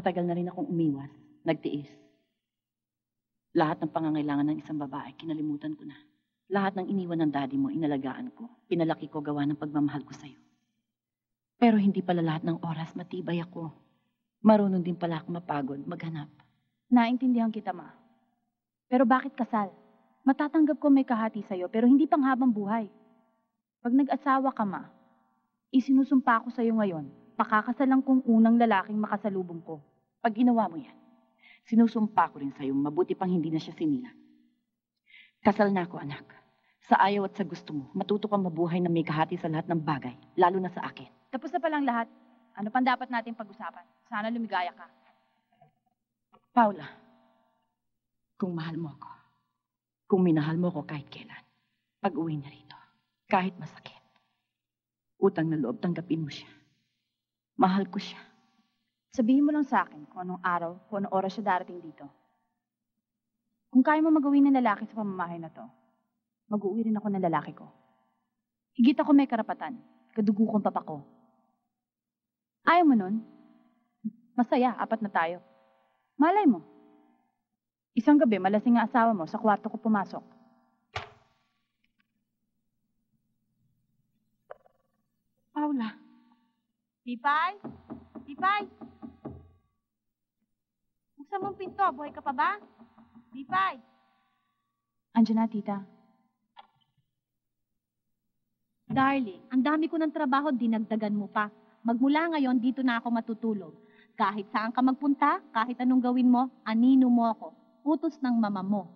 Matagal na rin akong umiwas, nagtiis. Lahat ng pangangailangan ng isang babae, kinalimutan ko na. Lahat ng iniwan ng daddy mo, inalagaan ko. Pinalaki ko gawa ng pagmamahal ko sa'yo. Pero hindi pala lahat ng oras matibay ako. Marunong din pala ako mapagod, maghanap. Naintindihan kita, ma. Pero bakit kasal? Matatanggap ko may kahati sa'yo, pero hindi pang habang buhay. Pag nag-asawa ka, ma, isinusumpa ko sa'yo ngayon. Pakakasalan kong unang lalaking makasalubong ko. Pag ginawa mo yan, sinusumpa ko rin sa'yo, mabuti pang hindi na siya sinila. Kasal na ako, anak. Sa ayaw at sa gusto mo, matuto kang mabuhay na may kahati sa lahat ng bagay, lalo na sa akin. Tapos na palang lahat. Ano pang dapat natin pag-usapan? Sana lumigaya ka. Paula, kung mahal mo ako, kung minahal mo ako kahit kailan, pag-uwi na rito, kahit masakit, utang na loob, tanggapin mo siya. Mahal ko siya. Sabihin mo lang sa akin kung anong araw, kung anong oras siya darating dito. Kung kaya mo magawin ng lalaki sa pamamahay na to, mag-uwi rin ako ng lalaki ko. Higit ako may karapatan, kadugo kong papa ko. Ayaw mo nun? Masaya, apat na tayo. Malay mo. Isang gabi, malasing ang asawa mo, sa kwarto ko pumasok. Paula. Pipay? Pipay? Buksan mong pinto, buhay ka pa ba? Pipay? Andiyan na, tita. Darling, ang dami ko ng trabaho, dinagdagan mo pa. Magmula ngayon, dito na ako matutulog. Kahit saan ka magpunta, kahit anong gawin mo, anino mo ako. Utos ng mama mo.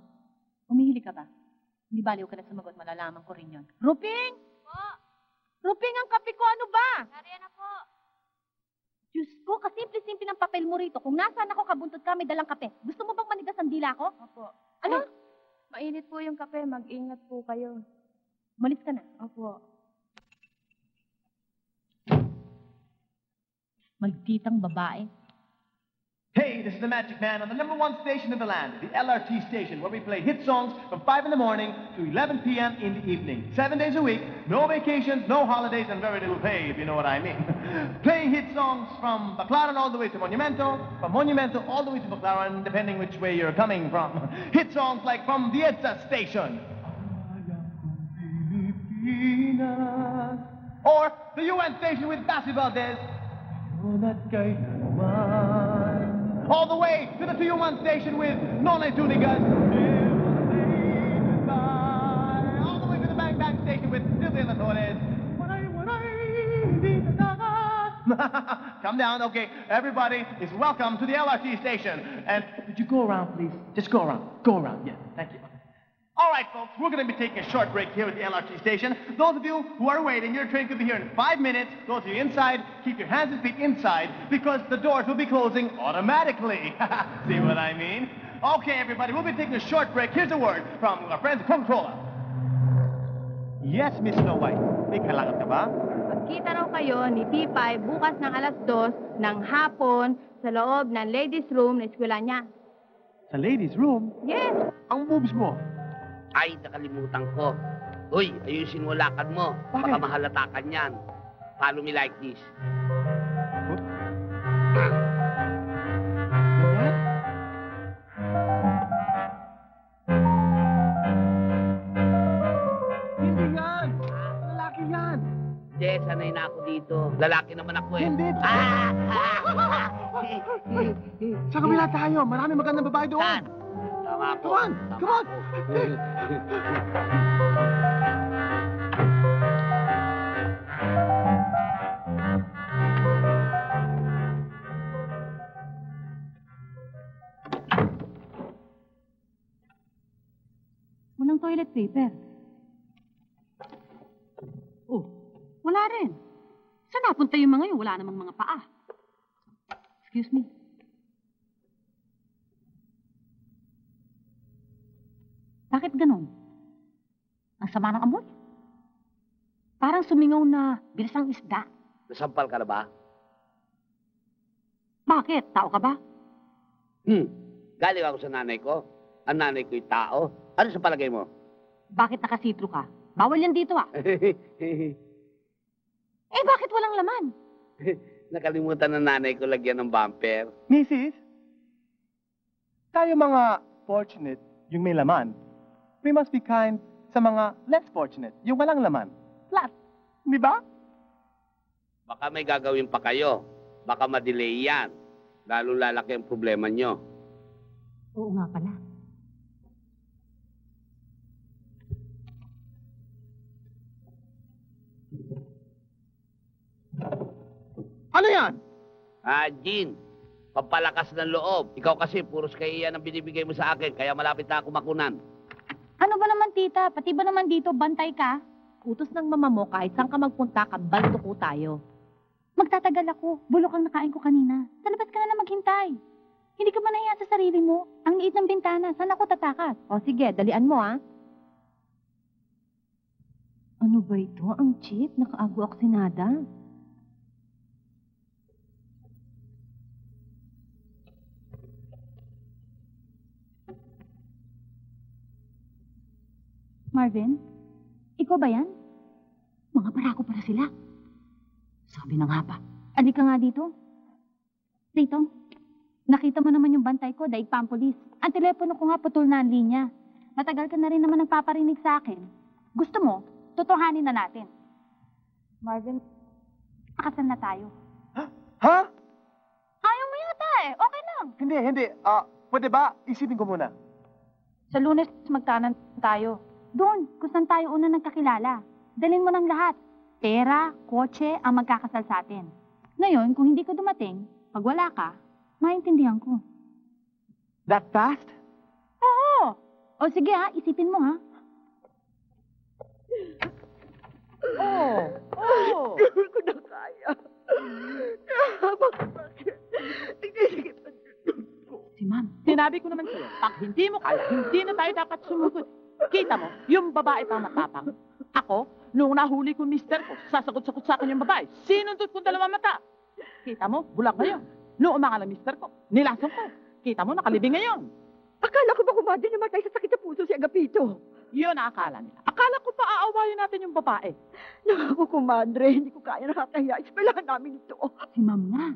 Umihili ka ba? Hindi baliw ka na sumagot, malalaman ko rin yun. Ruping! Po! Ruping, ang kape ko, ano ba? Nariyan na po. Diyos ko, kasimple-simple ng papel mo rito. Kung nasaan ako, kabuntot ka, may dalang kape. Gusto mo bang manigas ang dila ko? Opo. Ano? Ay, mainit po yung kape. Mag-ingat po kayo. Malis ka na? Opo. Magtitang babae. Hey, this is the Magic Man on the #1 station in the land, the LRT station, where we play hit songs from 5 in the morning to 11 p.m. in the evening. 7 days a week, no vacations, no holidays, and very little pay, if you know what I mean. Playing hit songs from Baclaran all the way to Monumento, from Monumento all the way to Baclaran, depending which way you're coming from. Hit songs like from the EDSA station. Or the UN station with Basi Valdez. All the way to the 2U1 station with Nonne Tunigas. All the way to the Bang Bang station with Silvia Latones. Come down, okay. Everybody is welcome to the LRT station. And would you go around, please? Just go around. Go around, yeah. Thank you. All right, folks, we're going to be taking a short break here at the LRT station. Those of you who are waiting, your train could be here in 5 minutes. Those of you inside, keep your hands and feet inside because the doors will be closing automatically. See what I mean? Okay, everybody, we'll be taking a short break. Here's a word from our friends at Comptroller. Yes, Miss Snow White. May kailangan ka ba? Magkita raw kayo ni T5 bukas ng alas 2 ng hapon sa loob ng ladies' room na eskwela niya. Sa ladies' room? Yes. Ang moves mo? Ay, nakalimutan ko. Uy, ayusin mo lakad mo. Baka mahalatakan yan. Follow me like this. Hindi yan! Lalaki yan! Hindi, sanay na ako dito. Lalaki naman ako eh. Hindi! Sa kabila tayo, marami magandang babae doon. Saan? Tama po. Come on! Come on! Walang toilet paper. Oh, wala rin. Saan napunta yung mga yun? Wala namang mga paa. Excuse me. Bakit ganun? Ang sama ng amoy. Parang sumingaw na bilisang isda. Nasampal ka na ba? Bakit? Tao ka ba? Galing ako sa nanay ko. Ang nanay ko'y tao. Ano sa palagay mo? Bakit nakasitro ka? Bawal yan dito ah. Eh bakit walang laman? Nakalimutan ng nanay ko lagyan ng bumper. Mrs., tayo mga fortunate yung may laman. We must be kind sa mga less fortunate, yung walang laman. Flat. Di ba? Baka may gagawin pa kayo. Baka madelay yan. Lalo lalaki ang problema nyo. Oo nga pala. Ano yan? Ah, gin. Pampalakas ng loob. Ikaw kasi, puros kaya yan ang binibigay mo sa akin, kaya malapit na ako makunan. Ano ba naman, tita? Pati ba naman dito, bantay ka? Utos ng mama mo, kahit saan ka magpunta, kabalto ko tayo. Magtatagal ako. Bulok ang nakain ko kanina. Sa labas ka na lang maghintay. Hindi ka ba nahiya sa sarili mo? Ang liit ng bintana. Saan ako tatakas? O sige, dalian mo, ha? Ano ba ito? Ang cheap? Naka-ago-aksinada. Marvin, ikaw ba yan? Mga barako para sila. Sabi na nga pa. Adi ka nga dito. Dito, nakita mo naman yung bantay ko, daig pa ang pulis. Ang telepono ko nga putol na ang linya. Matagal ka na rin naman ang paparinig sa akin. Gusto mo, totohanin na natin. Marvin, pakasal na tayo. Ha? Ayaw mo yata eh. Okay lang. Hindi, hindi. Pwede ba? Isipin ko muna. Sa Lunes, magtanan tayo. Doon, kung saan tayo una nagkakilala. Dalhin mo ng lahat. Pera, kotse, ang magkakasal sa atin. Ngayon, kung hindi ko dumating, pag wala ka, maintindihan ko. That fast? Oo. O sige ha, isipin mo ha. Oo. Oo. Hindi ko na kaya. Bakit? Si ma'am. Sinabi ko naman sa'yo, pag hindi mo kaya, hindi na tayo dapat sumugod. Kita mo, yung babae pang matapang. Ako, nung nahuli ko mister ko, sasagot-sagot sa akin yung babae. Sinundot ko dalawa mata. Kita mo, bulag ngayon. Nung umakala mister ko, nilasong ko. Kita mo, nakalibing ngayon. Akala ko ba kumadin yung matay sa sakit na puso si Agapito? Yun ang akala nila. Akala ko pa aawayin natin yung babae. Naku, kumadre, hindi ko kaya nakakaya. Ispelahan namin ito. Si ma'am na.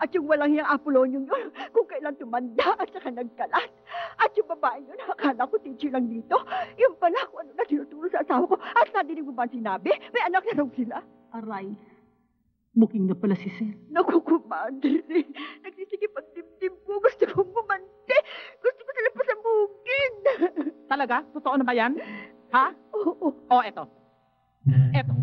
At yung walang hiyang Apolonyo yun, kung kailan tumanda at saka nagkalat. At yung babae yun, akala ko teacher lang dito. Yung pala kung ano na tinuturo sa asawa ko. At nadinig mo ba sinabi? May anak na raw sila. Aray. Booking na pala si Sir. Nakukumadil eh. Nagsisigip ang dimdim ko. Gusto kong kumante. Gusto ko talaga sa booking. Talaga? Totoo na ba yan? Ha? Oo. Oo, eto. Eto.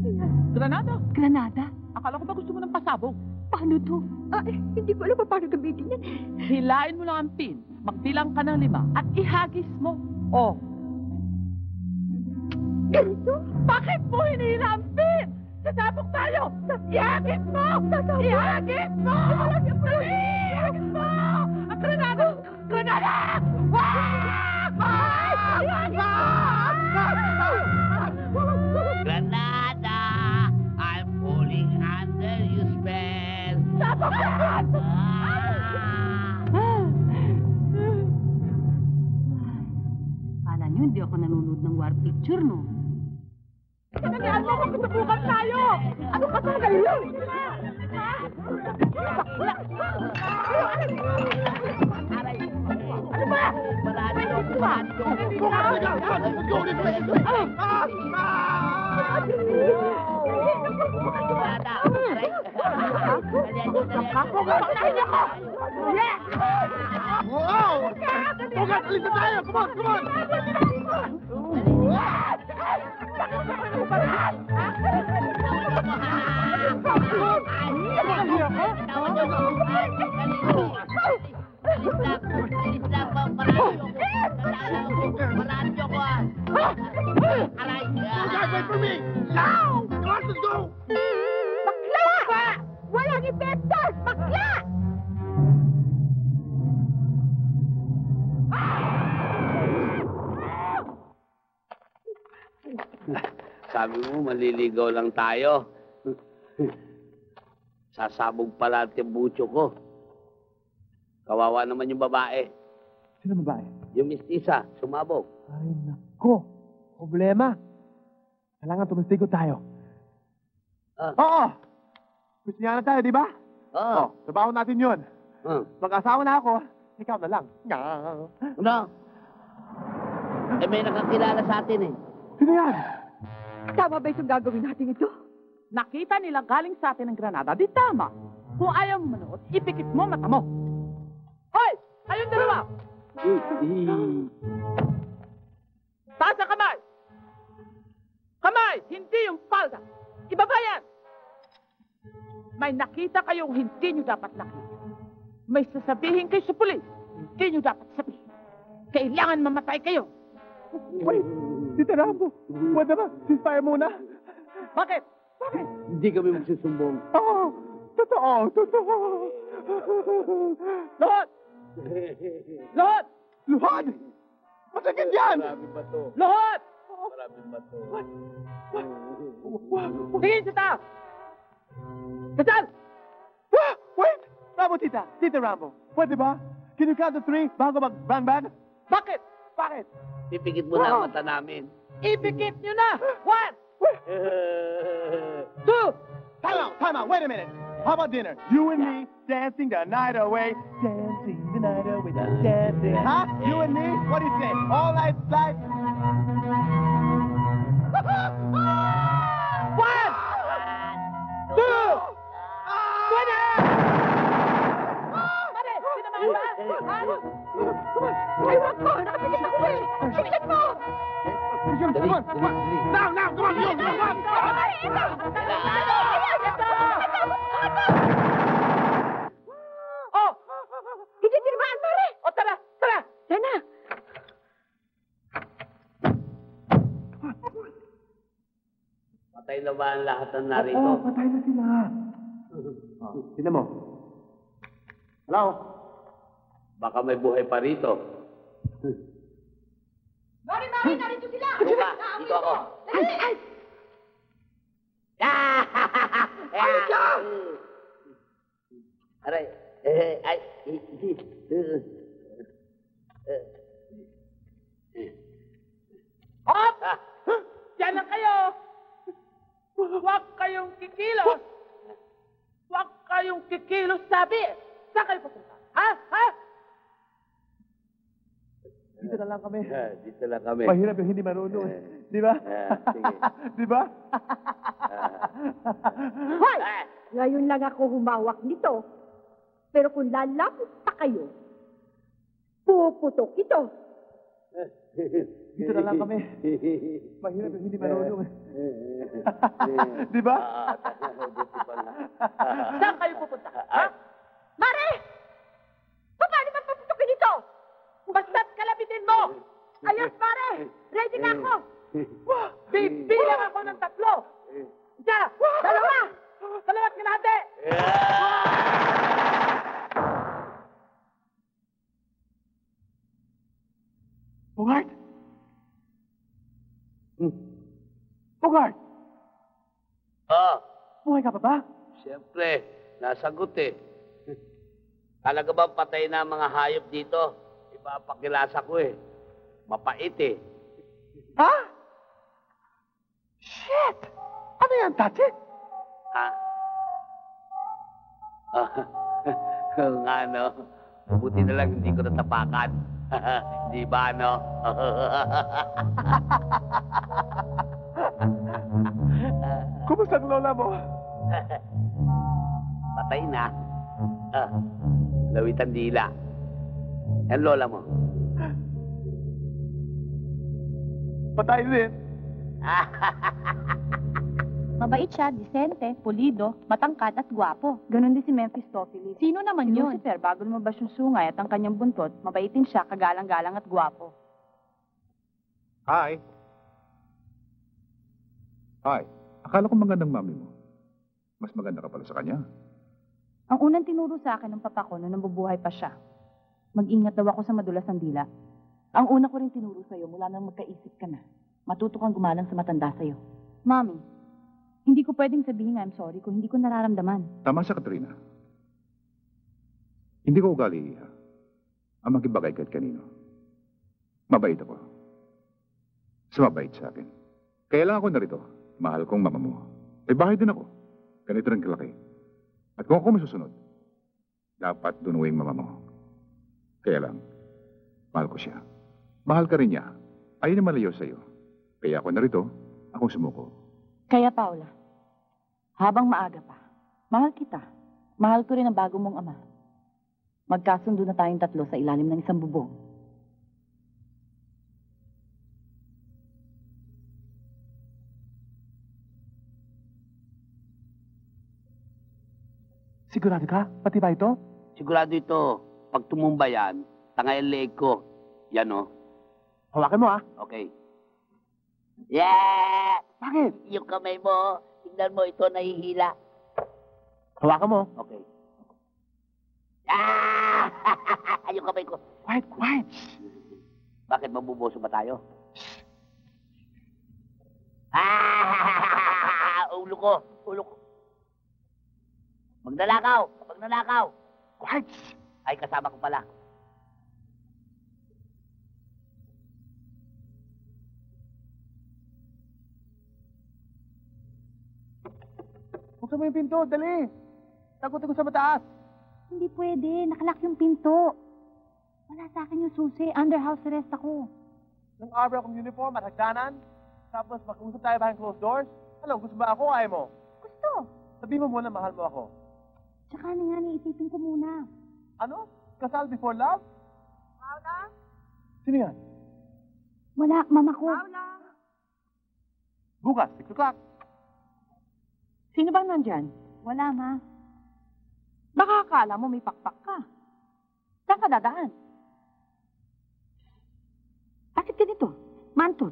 Ano yan? Granada. Granada? Akala ko ba gusto mo ng pasabog? Paano to? Ah, eh, hindi ko alam pa paano gamitin yan. Hilain mo lang ang pin. Magbilang ka ng 5 at ihagis mo. O. Ganito? Bakit mo hinihila ang pin? Sasabok tayo! Ihagis mo! Sasabok! Ihagis mo! Ihagis mo! Ang granada! Granada! Wag! Wag! Wag! Wag! Granada! I'm falling under you spell! Sabok! Kala nyo hindi ako nanonood ng war picture, no? Kananihan mo, magtutukan tayo! Ano ka ba ngayon? Ano ba? Bakla! Walang epektos! Bakla! Sabi mo, maliligaw lang tayo. Sasabog pala at tibucho ko. Kawawa naman yung babae. Sino babae? Yung mistisa, sumabog. Ay, nako. Problema. Kailangan tumistigo tayo. Ah. Oo! Gusto niya na tayo, di ba? Oo. Sabahan natin yun. Mag-asawa na ako, ikaw na lang. Ano? Eh, may nakakilala sa atin eh. Sino yan? Tama ba itong gagawin natin ito? Nakita nilang galing sa atin ng Granada. Di tama. Kung ayaw mo manood, ipikit mo mata mo. Hoy! Ayun dalawa! Taas ang kamay! Kamay! Hindi yung palda! Ibaba yan! May nakita kayong hindi nyo dapat nakita. May sasabihin kayo sa pulis. Hindi nyo dapat sabihin. Kailangan mamatay kayo. Wait! Tita Rambo, wala ba? Ceasefire muna. Bakit? Bakit? Hindi kami magsusumbong. Oo, totoo, totoo. Luhod! Luhod! Luhod! Masakit yan! Maraming bato. Luhod! Maraming bato. What? Tingin sa taas! Kasal! Wait! Rambo, tita. Tita Rambo, pwede ba? Can you count to 3 bago mag-bang-bang? Bakit? Bakit? Ipikit mo na ang mata namin. Ipikit nyo na! 1, 2! Time out, wait a minute. How about dinner? You and me dancing the night away. Dancing the night away. Dancing. Huh? You and me? What do you say? All night, flight. 1, 2! Patay na ba ang lahat ng narito? Oo, patay na sila. Sino mo? Hello? Baka may buhay pa rito. Mari, narito sila! Buka, dito ako. Ay! Ano siya? Aray, Hop! Diyan lang kayo! Huwag kayong kikilos! Huwag kayong kikilos, sabi! Saan kayo papunta? Ha? Dito lang kami. Mahirap yung hindi marunong. Di ba? Sige. Di ba? Ngayon lang ako humawak nito. Pero kung lalapit pa kayo, puputok ito. Dito na lang kami. Mahirap yung hindi marunong. Di ba? Saan kayo pupunta? Ha? Mare! Paano ba paputokin ito? Basta't kalabitin mo! Ayos, pare! Ready na ako! Bibilang ako ng 3! Isa! Dalawa! Salamat ka natin! Bogart! Bogart! Buhay ka pa ba? Siyempre, nasagot eh. Talaga ba patay na mga hayop dito? Ipapakilasa ko eh. Mapait eh. Ha? Shit! Ano yan, Tati? Ha? Nga no. Buti na lang hindi ko natapakan. Di ba no? Kumusta ang lola mo? Patay na. Lawitan dila. Yan lola mo. Patay din. Mabait siya, disente, pulido, matangkat at guwapo. Ganon din si Memphis Topili. Sino naman yun? Si Sir, bago lumabas yung sungay at ang kanyang buntot, mabaitin siya, kagalang-galang at guwapo. Hi. Hi. Akala ko magandang mami mo. Mas maganda ka pala sa kanya. Ang unang tinuro sa akin ng papa ko nung nabubuhay pa siya. Mag-ingat daw ako sa madulas ng dila. Ang una ko rin tinuro sa'yo mula nang magkaisip ka na. Matuto kang gumalang sa matanda sa'yo. Mami, hindi ko pwedeng sabihin I'm sorry kung hindi ko nararamdaman. Tama siya, Katrina. Hindi ko ugali ang magibagay kahit kanino. Mabait ako. Sa mabait sa akin. Kailangan ko narito. Mahal kong mama mo. May bahay din ako. Ganito rin kalaki. At kung ako masusunod, dapat dunuin mama mo. Kaya lang, mahal ko siya. Mahal ka rin niya. Ayaw na malayo sa'yo. Kaya ako narito, ako sumuko. Kaya, Paula, habang maaga pa, mahal kita. Mahal ko rin ang bago mong ama. Magkasundo na tayong tatlo sa ilalim ng isang bubong. Sigurado ka? Pati ba ito? Sigurado ito. Pag tumumba yan, tanga yung leg ko. Yan o. Hawakin mo ah. Okay. Yeah! Bakit? Yung kamay mo, tignan mo ito, nahihila. Hawakan mo. Okay. Ah! Yung kamay ko. Quiet, quiet. Bakit mabuboso ba tayo? Ah! Ulo ko, ulo ko. Magnanakaw, magnanakaw. Quiet. Ay, kasama ko pala. Buksan mo yung pinto, dali! Takot ako sa mataas! Hindi pwede, nakalak yung pinto. Wala sa akin yung susi, under house arrest ako. Nang araw akong uniform at hagdanan, tapos mag-usap tayo behind closed doors. Ano, gusto ba ako o ayaw mo? Gusto! Sabihin mo muna mahal mo ako. Tsaka na nga, naisipin ko muna. Ano? Kasal before love? Paula? Sino yan? Wala, mama ko. Paula! Bukas, 6 o'clock. Sino ba nandyan? Wala, ma. Baka akala mo may pakpak ka. Saan ka dadaan? Bakit ganito? Mantot.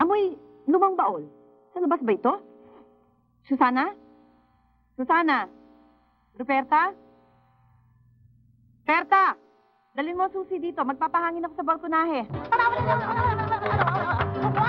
Amoy lumang baol. Sa labas ba ito? Susana? Susana? Ruperta? Ruperta! Dalhin mo susi dito. Magpapahangin ako sa balkonahe. Wow! Wow!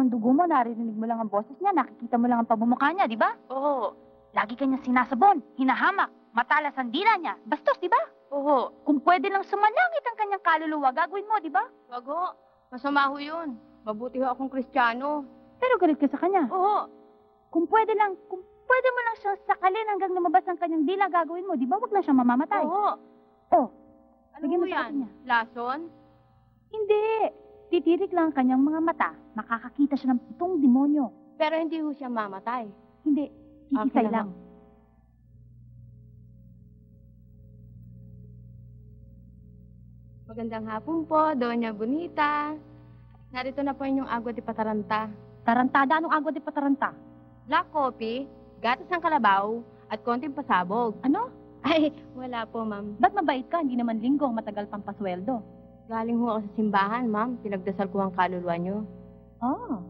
ng dugo mo, naririnig mo lang ang boses niya, nakikita mo lang ang pamumukha niya, di ba? Oo. Lagi kanya sinasabon, hinahamak, matalas ang dila niya. Bastos, di ba? Oo. Kung pwede lang sumanangit ang kanyang kaluluwa, gagawin mo, di ba? Wag ho. Masama ho yun. Mabuti ho akong Kristiyano. Pero galit ka sa kanya. Oo. Kung pwede mo lang siyang sakalin hanggang lumabas ang kanyang dila, gagawin mo, di ba? Wag lang siyang mamamatay. Oo. Oh. Ano mo yan? Lason? Hindi. Titirik lang ang kanyang mga mata. Makakakita siya ng 7 demonyo. Pero hindi ho siya mamatay. Hindi. Kikisay lang. Magandang hapon po, Doña Bonita. Narito na po yung agua di pataranta. Tarantada? Anong agua di pataranta? Black coffee, gatas ng kalabaw, at konting pasabog. Ano? Ay, wala po, ma'am. Ba't mabait ka? Hindi naman linggo, matagal pang pasweldo. Galing ho ako sa simbahan, ma'am. Pinagdasal ko ang kaluluwa niyo. Oh.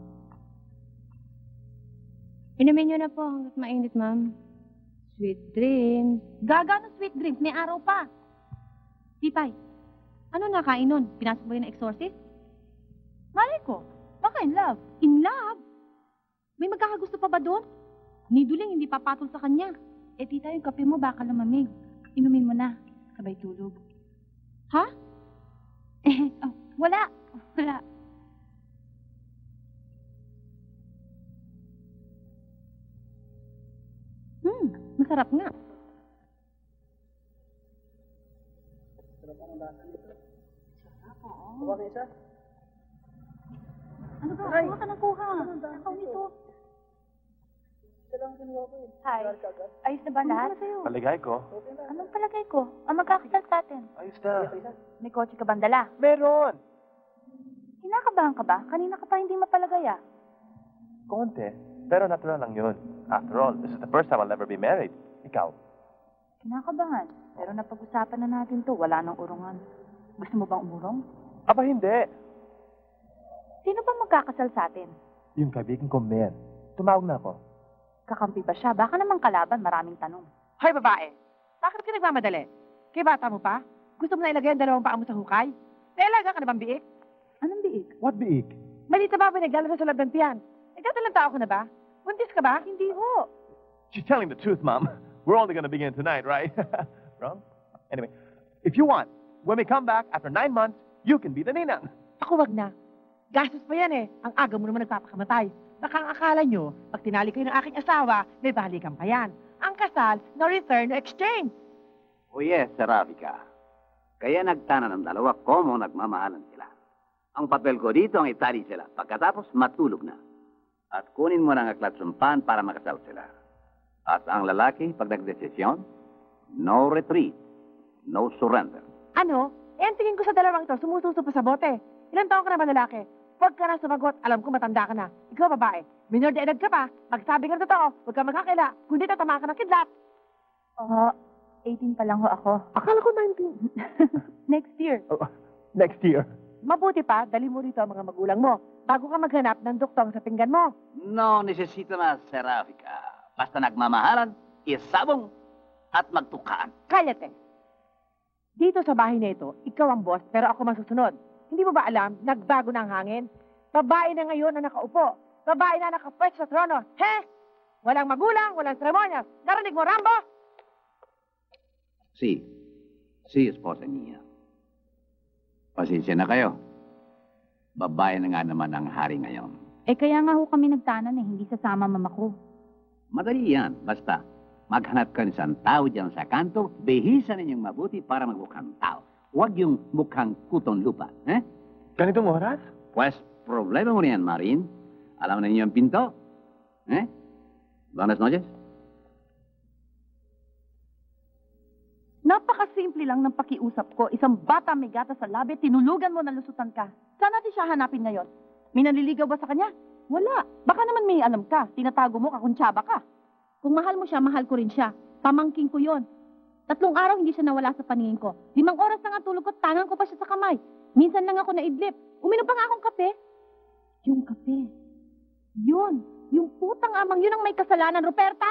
Inumin niyo na po hanggat mainit, ma'am. Sweet dreams. Gaga ng sweet dreams. May araw pa. Titay, ano nakain nun? Pinasok mo yun ng exorcist? Malay ko. Baka in love. In love? May magkakagusto pa ba doon? Niduling hindi papatol sa kanya. Eh, tita, yung kape mo baka lumamig. Inumin mo na. Sabay tulog. Ha? Oh, wala. Wala. Masarap nga. Sarap ang batang dito. Sarap, oo. Kuha ka isa? Ano ba? Kuha ka na kuha. Nakaw nito. Hi. Ayos na ba lahat? Palagay ko. Anong palagay ko? Ang magkakasal sa atin. Ayos na. May kotse ka bang dala? Meron. Kinakabahan ka ba? Kanina ka pa hindi mapalagay ah. Konti. Pero natural lang yun. After all, this is the first time I'll ever be married. Ikaw. Kinakabahan. Pero napag-usapan na natin to. Wala nang urungan. Gusto mo bang umurong? Aba hindi. Sino ba magkakasal sa atin? Yung kaibigan ko, Mer. Tumawag na ako. Kakampi ba siya? Baka namang kalaban, maraming tanong. Hoy, babae! Bakit ka nagmamadali? Kay bata mo pa? Gusto mo na ilagay ang 2 paa mo sa hukay? Nailaga ka na bang biik? Anong biik? What biik? Malita ba binagala na sa labdantian? Nagkatalang tao ka na ba? Buntis ka ba? Hindi ho. She's telling the truth, Mom. We're only gonna begin tonight, right? Wrong? Anyway, if you want, when we come back after 9 months, you can be the ninang. Ako wag na. Gastos pa yan eh. Ang aga mo naman nagpapakamatay. Baka ang akala nyo, pag tinali kayo ng aking asawa, may balikan pa yan. Ang kasal, no return, no exchange. O yes, Ravica. Kaya nagtana ng dalawa komo nagmamahalan sila. Ang papel ko dito ang itali sila. Pagkatapos, matulog na. At kunin mo ng aklatsumpan para makasal sila. At ang lalaki, pag nagdesisyon, no retreat, no surrender. Ano? Eh, ang tingin ko sa dalawang ito, sumususo pa sa bote. Ilang taon ka na ba lalaki? Huwag ka na sumagot. Alam ko matanda ka na. Ikaw, babae. Minor de edad ka pa. Magsabi ka na totoo. Huwag ka magkakila. Kundi tatama ka ng kidlat. Oo. 18 pa lang ho ako. Akala ko 19. Next year. Oh, next year. Mabuti pa, dali mo rito ang mga magulang mo. Bago ka maghanap ng duktong sa pinggan mo. No, necesito na, Serafica. Basta nagmamahalan, isabong, at magtukaan. Kalyate. Dito sa bahay na ito, ikaw ang boss, pero ako masusunod. Hindi mo ba alam, nagbago na ang hangin? Babae na ngayon na nakaupo. Babae na nakapwes sa trono. He? Walang magulang, walang seremonyas. Narinig mo, Rambo? Si. Si esposa niya. Pasensya na kayo. Babae na nga naman ang hari ngayon. Eh kaya nga ho kami nagtanan eh, hindi sasama mama ko. Madali yan. Basta, maghanap ka ng isang tao dyan sa kanto, bihisan ninyong mabuti para magbukhang tao. Huwag yung mukhang kuton lupa, eh? Ganitong oras? Pues, problema mo niyan, Marin. Alam na niyo ang pinto, eh? Buenas noches. Napakasimple lang ng pakiusap ko. Isang bata may gata sa labi, tinulugan mo na lusutan ka. Saan natin siya hanapin ngayon? May naliligaw ba sa kanya? Wala. Baka naman may alam ka. Tinatago mo, kakuntsaba ka. Kung mahal mo siya, mahal ko rin siya. Pamangking ko yon. 3 araw hindi siya nawala sa paningin ko. 5 oras na nga tulog ko, tangan ko pa siya sa kamay. Minsan lang ako naidlip. Uminom pa nga akong kape. Yung kape. Yun. Yung putang amang yun ang may kasalanan, Ruperta.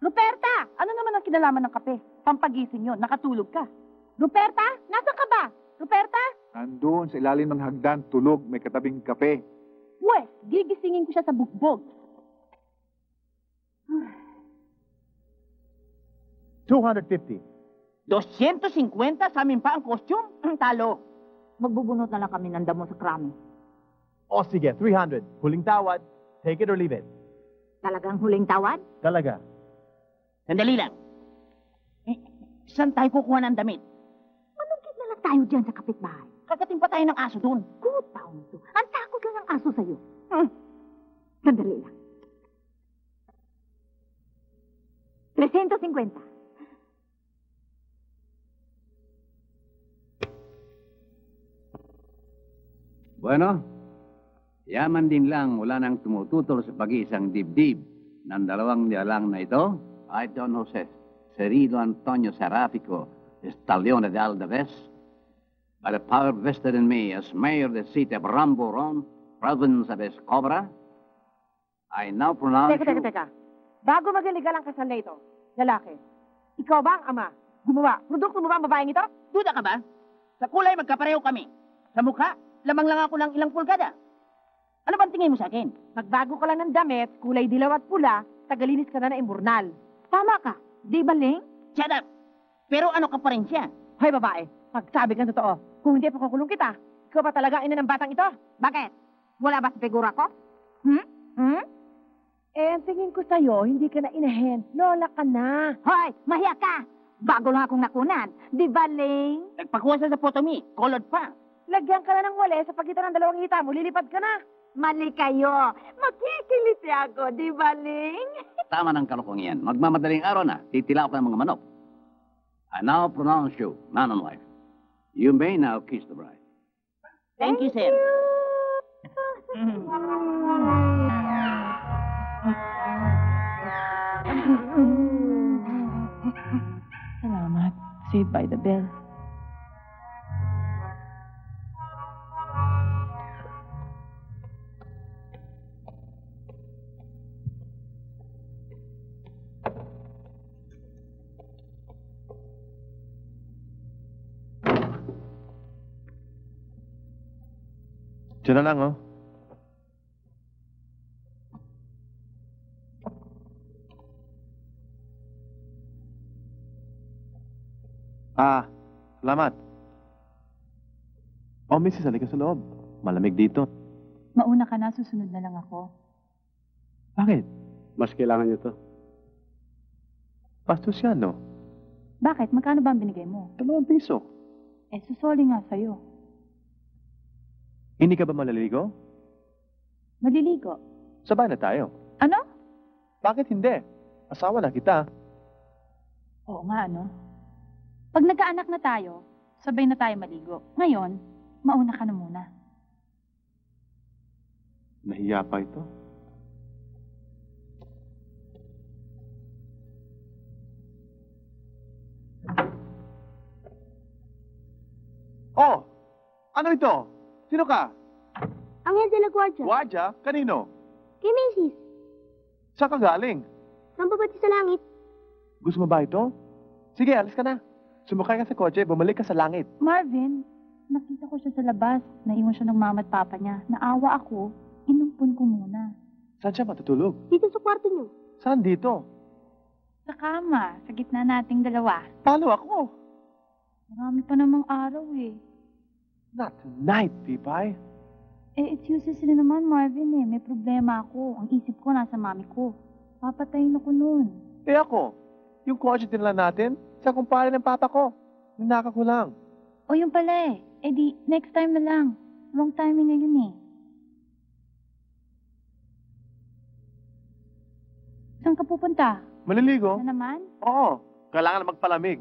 Ruperta! Ano naman ang kinalaman ng kape? Pampagising yun, nakatulog ka. Ruperta, nasaan ka ba? Ruperta? Nandun, sa ilalim ng hagdan, tulog, may katabing kape. Pwes, gigisingin ko siya sa bugbog. 250. 250? Sa amin pa ang costume? Talo. Magbubunot na lang kami ng damo sa krami. O sige, 300. Huling tawad. Take it or leave it. Talagang huling tawad? Talaga. Sandali lang. Saan tayo kukuha ng damit? Manungkit na lang tayo dyan sa kapitbahay. Kagating pa tayo ng aso doon. Good taon ito. Ang takot lang ang aso sa'yo. Sandali lang. 350. Bueno, yaman din lang wala nang tumututol sa pag-iisang dibdib ng dalawang nilalang na ito. I don't know, Jose. Serido Antonio Serafico, Estalione de Aldaves, by the power vested in me as mayor of the city of Ramburon, province of Escobra, I now pronounce you... Teka. Bago magaligalang kasal na ito, lalaki, ikaw ba ang ama? Gumawa, produkto mo ba ang babaeng ito? Duda ka ba? Sa kulay magkapareho kami. Sa mukha, lamang lang ako ng ilang pulgada. Ano bang tingin mo sa akin? Magbago ka lang ng damit, kulay dilaw at pula, tagalinis ka na na imburnal. Tama ka, di ba, Ling? Shut up! Pero ano ka pa rin siya? Hoy, babae, magsabi ka ng totoo. Kung hindi, pakukulong kita. Ikaw ba talaga ina ng batang ito? Bakit? Wala ba sa figura ko? Eh, tingin ko sa'yo, hindi ka na inahen. Lola ka na. Hoy, mahiya ka! Bago lang akong nakunan. Di ba, Ling? Nagpakuha siya sa potomi. Colored pa. Lagyan ka na ng wale sa pagitan ng dalawang hita mo. Lilipad ka na. Mali kayo. Makikiliti ako, di ba, Ling? Tama ng kalukong yan. Magmamadaling araw na. Titila ako ng mga manok. I now pronounce you, man and wife. You may now kiss the bride. Thank you, sir. Salamat. Saved by the bell. Diyan na lang, oh. Salamat. Oh, Mrs. Halika sa loob. Malamig dito. Mauna ka na, susunod na lang ako. Bakit? Mas kailangan niyo to. Bastos yan, no? Bakit? Magkano ba ang binigay mo? 2 piso. Eh, susoli nga sa'yo. Hindi ka ba maliligo? Maliligo? Sabay na tayo. Ano? Bakit hindi? Asawa na kita. Oo nga, ano? Pag nagkaanak na tayo, sabay na tayo maligo. Ngayon, mauna ka na muna. Nahiya pa ito? Oh! Ano ito? Sino ka? Angel de la Guardia. Guardia? Kanino? Kay Macy's. Saan ka galing? Nang babati sa langit. Gusto mo ba ito? Sige, alis ka na. Sumakay ka sa kotse, bumalik ka sa langit. Marvin, nakita ko siya sa labas. Naiwan siya ng mama at papa niya. Naawa ako, inumpon ko muna. Saan siya matutulog? Dito sa kwarto niyo. Saan dito? Sa kama, sa gitna nating dalawa. Talo ako. Marami pa namang araw eh. Not tonight, Pipay. Eh, it's useless rin naman, Marvin eh. May problema ako. Ang isip ko nasa mami ko. Papatayin ako noon. Eh ako? Yung kotse din lang natin? Sa kumpare ng papa ko. Ninaka ko lang. O yun pala eh. Eh di, next time na lang. Wrong timing na yun eh. Saan ka pupunta? Maliligo? Na naman? Oo. Kailangan na magpalamig.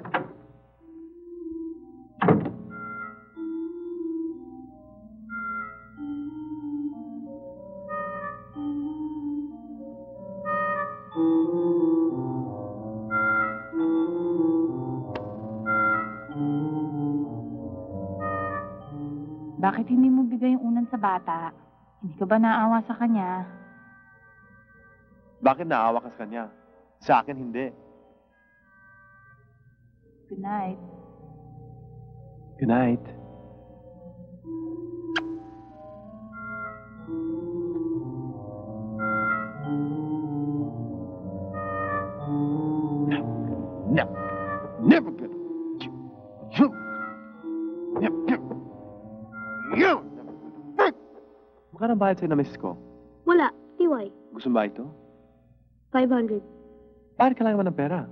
Bakit hindi mo bigay yung unan sa bata? Hindi ka ba naawa sa kanya? Bakit naawa ka sa kanya? Sa akin, hindi. Good night. Good night. You! Magkano bayad sa'yo na misis ko? Wala. Tiwai. Gusto mo ba ito? 500. Bakit kailangan mo ng pera?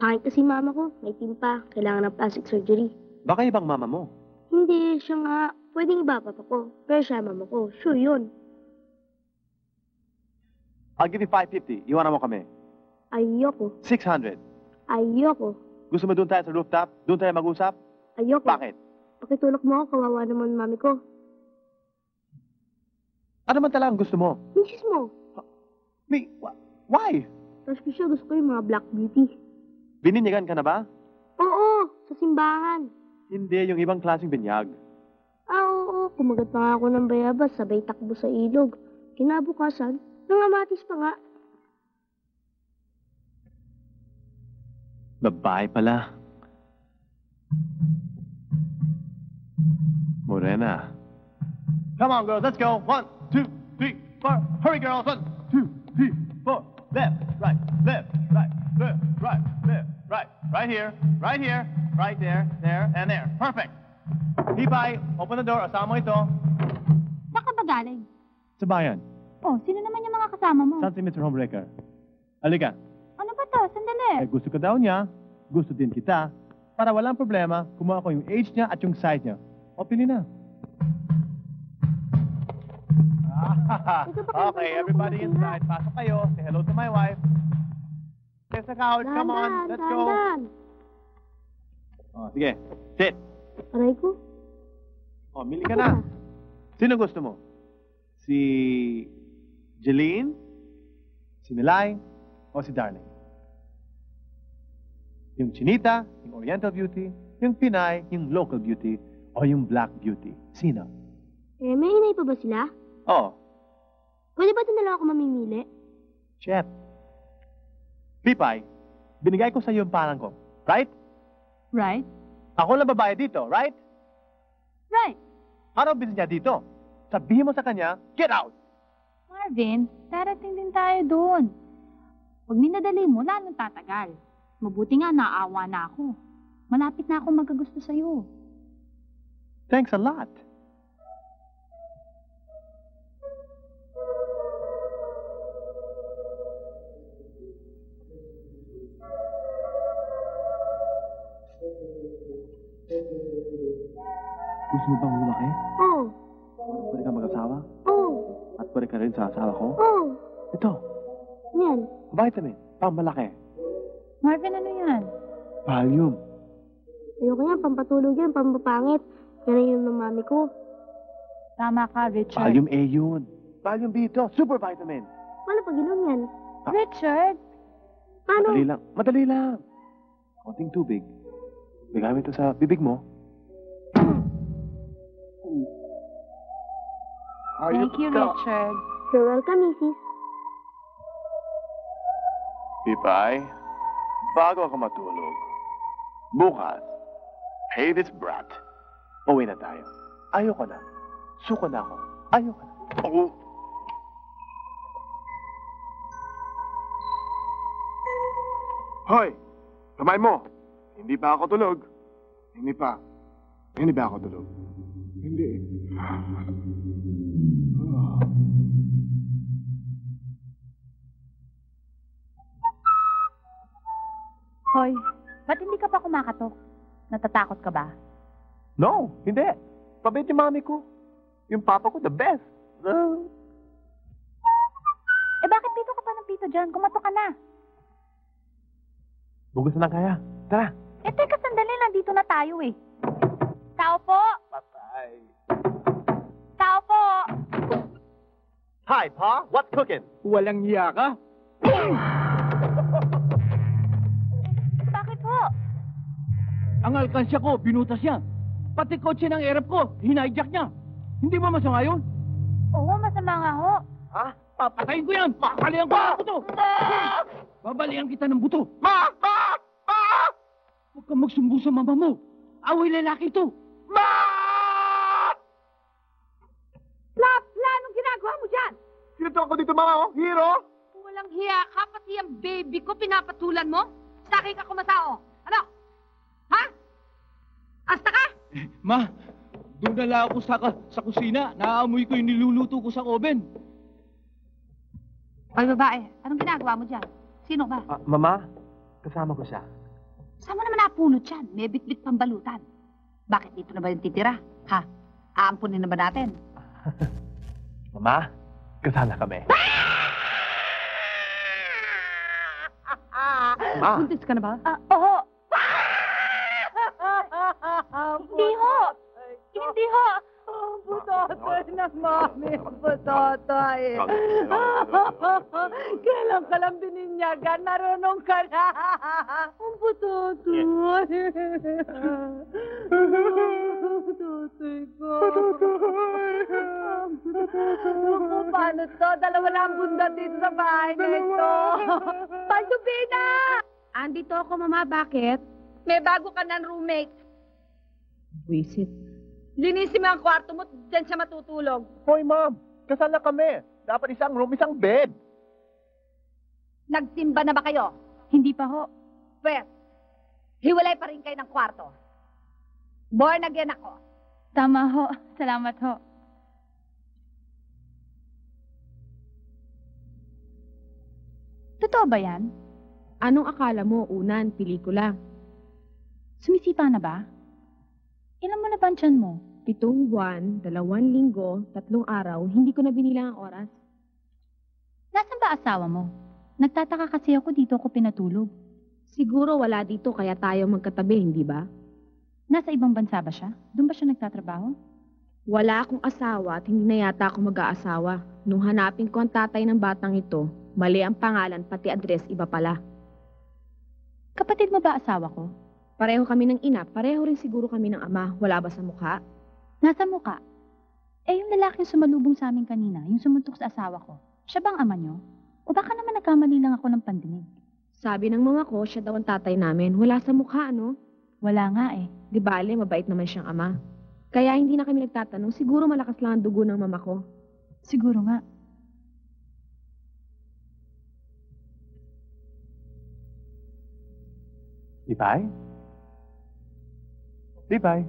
Bakit kasi mama ko. May timpa. Kailangan ng plastic surgery. Baka ibang mama mo? Hindi. Siya nga. Pwedeng iba papa ko. Pero siya mama ko. Sure yun. I'll give you 550. Iwanan mo kami. Ayoko. 600. Ayoko. Gusto mo doon tayo sa rooftop? Doon tayo mag-usap? Ayoko. Bakit? Pakitulak mo ako. Kawawa naman mami ko. Ano man talagang gusto mo? Misis mo. Me? Why? Tapos ko siya gusto ko yung mga black beauty. Bininyagan ka na ba? Oo. Sa simbahan. Hindi. Yung ibang klaseng binyag. Ah, oo. Kumagat pa nga ako ng bayabas. Sabay takbo sa ilog. Kinabukasan, nangamatis pa nga. Babae pala. Morena. Come on, girls. Let's go. 1, 2, 3, 4. Hurry, girls. 1, 2, 3, 4. Left, right, left, right, left, right, left, right. Right here, right there, there, and there. Perfect. Hipay, open the door. Asama ito. Saan ka ba galing? Sa bayan. Oh, sino naman yung mga kasama mo? Saan si Mr. Homebreaker? Halika. Ano ba to? Sandali. Eh, gusto ka daw niya. Gusto din kita. Para walang problema, kumuha ko yung age niya at yung size niya. O, pili na. Okay, everybody inside. Pasok kayo. Say hello to my wife. Yes, account. Come on. Let's go. Oh, sige. Sit. Aray ko. Oh, mili ka na. Sino gusto mo? Si Jeline? Si Milay? O si Darling? Yung Chinita, yung Oriental Beauty, yung Pinay, yung Local Beauty, o yung Black Beauty. Sino? Eh, may inay pa ba sila? Oo. Pwede ba ito na lang ako mamimili? Chef. Pipay, binigay ko sa iyo yung parang ko. Right? Right. Ako lang babae dito, right? Right. Ano bilhin niya dito? Sabihin mo sa kanya, get out! Marvin, darating din tayo doon. Huwag minadali mo, lalong tatagal. Mabuti nga, naawa na ako. Malapit na akong magkagusto sa'yo. Thanks a lot. Gusto mo bang lumaki? Oo. Pwede ka mag-asawa? Oo. At pwede ka rin sa asawa ko? Oo. Ito. Yan. Vitamin. Pangmalaki. Marvin, ano yan? Valium. Ayoko yan. Pampatulog yan. Pampapangit. Yan na yun ng mami ko. Tama ka, Richard. Valium A yun. Valium B ito. Super vitamin. Paano pag inom yan? Richard? Paano? Madali lang. Madali lang. Konting tubig. Bigamit ito sa bibig mo. Thank you, Richard. You're welcome, Mrs. Pipay, bago ako matulog, bukas, pay this brat. Uwi na tayo. Ayoko na. Suko na ako. Ayoko na. Oo. Hoy! Kamay mo! Hindi pa ako tulog. Hindi pa. Hindi pa ako tulog. Hindi. Oh. Hoy, ba't hindi ka pa kumakatok? Natatakot ka ba? No, hindi. Pabait yung mami ko. Yung papa ko, the best. Eh bakit pito ka pa ng pito dyan? Kumatok ka na. Bugas na lang kaya. Tara. Eh, teka, sandali lang. Dito na tayo, eh. Tao po! Patay. Tao po! Hi, Pa. What's cooking? Walang hiya ka? Bakit po? Ang alkansya ko, binutas niya. Pati kotse ng erap ko, hinijack niya. Hindi ba masama yun? Oo, masama nga ho. Ha? Papatayin ko yan! Papalihan ko ng buto! Babalihan kita ng buto! Ma! Ma! Huwag kang magsumbo sa mama mo. Away lalaki ito. Ma! Lapla, anong ginagawa mo dyan? Sinito ako dito, mama, oh. Hero? Walang hiya ka, pati ang baby ko pinapatulan mo. Sa akin ka kumatao. Ano? Ha? Asta ka? Ma, Doon nala ako sa kusina. Naamoy ko yung niluluto ko sa oven. Oy, babae. Anong ginagawa mo dyan? Sino ba? Mama, kasama ko siya. Saan mo naman napunod dyan? May bit-bit pambalutan. Bakit dito na ba yung titira? Ha? Aampunin na ba natin? Mama, kasama kami. Buntis ka na ba? Oo. Hindi ho. Hindi ho. Butotoy ng mami. Butotoy. Kailan ka lang bininyagan? Marunong ka na. Ang butotoy. Butotoy ko. Butotoy. Paano to? Dalawa na ang bunda dito sa bahay na ito. Paldubina! Andito ako, Mama. Bakit? May bago ka ng roommate. Wisit. Linisin mo ang kwarto mo, dyan siya matutulog. Hoy, Ma'am. Kasal na kami. Dapat isang room, isang bed. Nagsimba na ba kayo? Hindi pa ho. Pwes, hiwalay pa rin kayo ng kwarto. Born again ako. Tama ho. Salamat ho. Totoo ba yan? Anong akala mo, unan, pelikula? Sumisipa na ba? Ilan mo na ba ang tiyan mo? 7 buwan, 2 linggo, 3 araw, hindi ko na binilang ang oras. Nasaan ba asawa mo? Nagtataka kasi ako dito ako pinatulog. Siguro wala dito kaya tayo magkatabi, hindi ba? Nasa ibang bansa ba siya? Doon ba siya nagtatrabaho? Wala akong asawa at hindi na yata ako mag-aasawa. Nung hanapin ko ang tatay ng batang ito, mali ang pangalan pati address iba pala. Kapatid mo ba asawa ko? Pareho kami ng ina, pareho rin siguro kami ng ama. Wala ba sa mukha? Nasa mukha? Eh, yung lalaking sumalubong sa amin kanina, yung sumuntok sa asawa ko, siya bang ama nyo? O baka naman nagkamali lang ako ng pandinig? Sabi ng mga ko, siya daw ang tatay namin. Wala sa mukha, ano? Wala nga eh. Di bale, mabait naman siyang ama. Kaya hindi na kami nagtatanong, siguro malakas lang ang dugo ng mama ko. Siguro nga. Ibay? Bye-bye.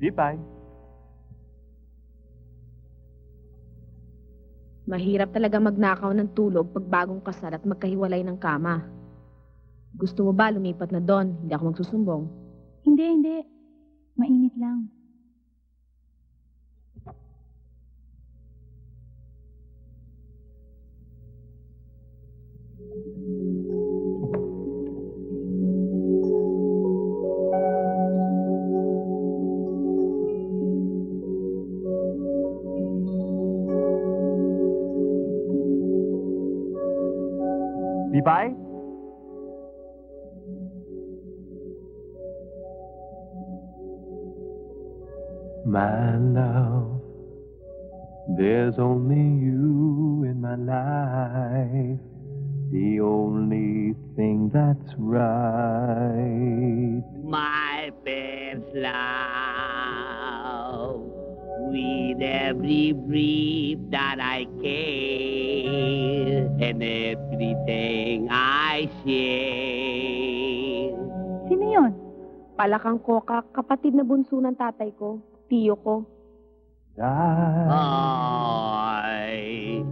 Bye-bye. Mahirap talaga magnakaw ng tulog pag bagong kasal at magkahiwalay ng kama. Gusto mo ba lumipat na doon? Hindi ako magsusumbong. Hindi, hindi. Mainit lang. Bye. My love, there's only you in my life, the only thing that's right. My best love, with every breath that I care, and everything I share. Sino yun? Palakang Koka, kapatid na bunso ng tatay ko, tiyo ko.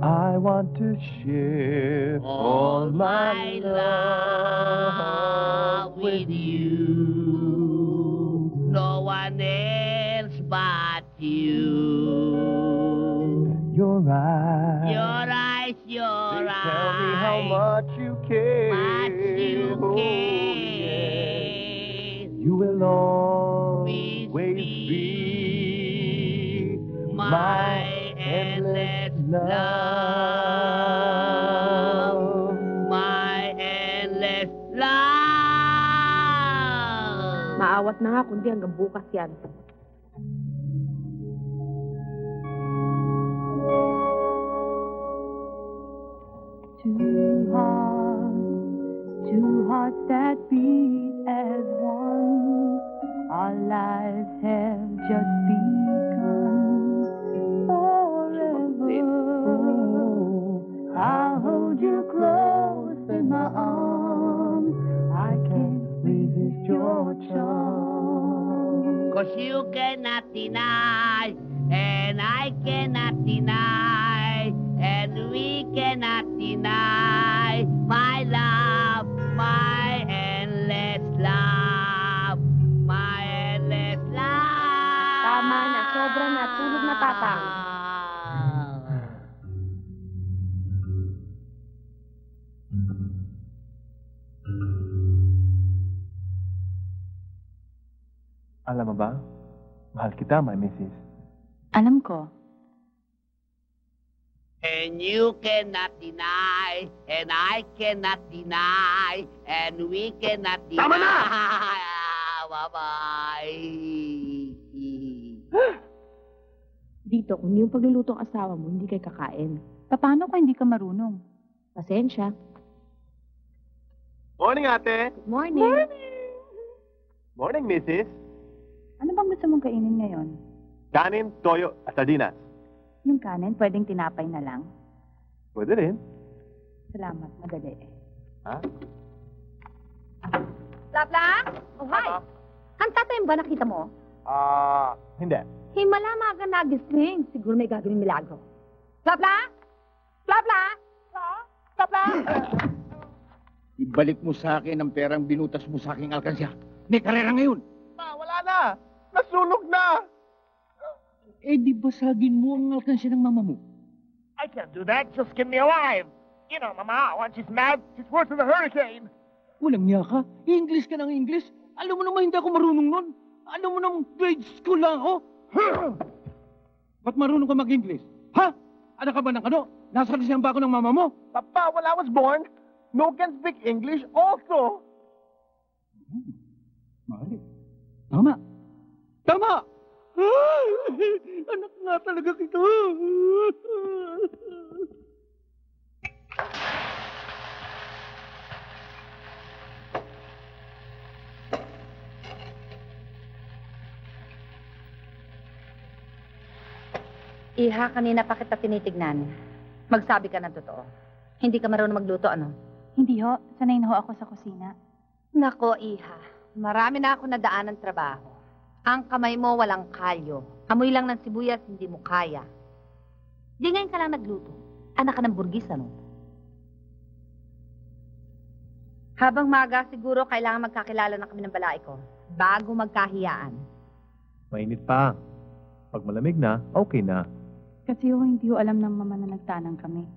I want to share all my love with you. No one else but you. You're right. You're right. Your eyes tell me how much you care. Oh, yeah. You will always be my endless love. My endless love. Maawat na nga kundi hanggang bukas yan. Two hearts that beat as one, our lives have just begun. Forever, I'll hold you close and your charm. 'Cause you cannot deny, and I cannot deny, and we cannot deny my love, my endless love, my endless love. Tama na, sobrang natulog na tatang. Alam mo ba? Mahal kita, my missus. Alam ko. And you cannot deny, and I cannot deny, and we cannot deny. Tama na! Bye-bye. Dito, kung yung paglulutong asawa mo, hindi kayo kakain. Paano kung hindi ka marunong? Pasensya. Morning, ate. Good morning. Morning. Morning, missus. Ano bang gusto mong kainin ngayon? Kanin, toyo, at sardinas. Yung kanin, pwedeng tinapay na lang? Pwede rin. Salamat, madali. Ha? Lapla? Oh, hi! Ang tatay ba nakita mo? Hindi. Himala maga nagising. Siguro may gagawin milagro. Lapla? Lapla? Lapla? Ibalik mo sa akin ang perang binutas mo sa aking alkansya. May karera ngayon. Ma, wala na! Nasunog na! Eh, di basagin mo ang alkansya ng mama mo. I can't do that. Just give me alive. You know, Mama, when she's mad, she's worse than a hurricane. Walang niya ka. English ka ng English. Alam mo naman hindi ako marunong nun. Alam mo naman grade school lang ako. Ba't marunong ka mag-English? Ha? Anak ka ba ng ano? Nasakasyan ba ako ng mama mo? Papa, when I was born, no can speak English also. Mahal. Tama. Tama! Anak nga talaga kito. Iha, kanina pa kita tinitignan. Magsabi ka ng totoo. Hindi ka marunong magluto, ano? Hindi ho. Sanayin ho ako sa kusina. Nako, Iha. Marami na ako nadaan ng trabaho. Ang kamay mo walang kalyo. Amoy lang ng sibuyas, hindi mo kaya. Di ngayon ka lang nagluto. Anak ka ng burgis, ano? Habang maga, siguro kailangan magkakilala na kami ng balai ko bago magkahiyaan. Mainit pa. Pag malamig na, okay na. Kasi ho, hindi ho alam ng mama na nagtanang kami.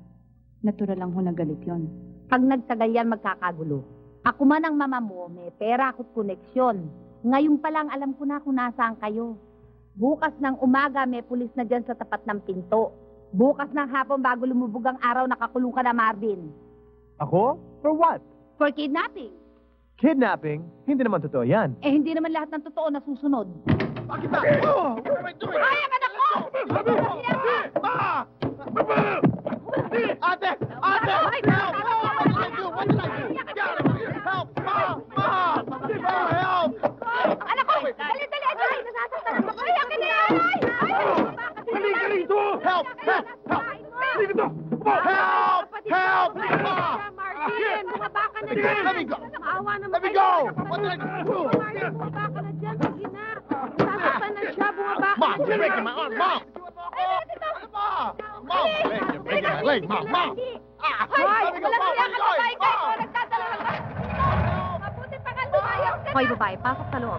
Natural lang ho nagalit yun. Pag nagtagal yan, magkakagulo. Ako man ang mama mo, may pera ako't koneksyon. Ngayon pa lang alam ko na kung nasaan kayo. Bukas ng umaga may pulis na dyan sa tapat ng pinto. Bukas ng hapon bago lumubog ang araw nakakulong ka na, Marvin. Ako? For what? For kidnapping. Kidnapping? Hindi naman totoo yan. Eh hindi naman lahat ng totoo nasusunod. Bakit ba? Oh, what am I doing? Ay, anak ko! Sabi mo! Ma! Ate! Ate! Help! What did I do? What did I do? Get out of here! Help! Ma! Ma! Ma! Help! Anak ko! Dali, dali! Ay, nasasaktan ako! Ay, akin na yan! Ay! Dali dito! Help! Help! Dali dito! Help! Help! Martin! Bumaba ka na dyan! Let me go! Let me go! What did I do? Martin, bumaba ka na dyan! Sige na! Nasasaktan na siya! Bumaba ka na dyan! Mom! You're breaking my arm! Mom! Mom! Mom! You're breaking my leg! Mom! Mom! Hoy! Wala siya ka na bike! Hoy! Nagtatalo na ba? Hoy, babae, pasok sa loob.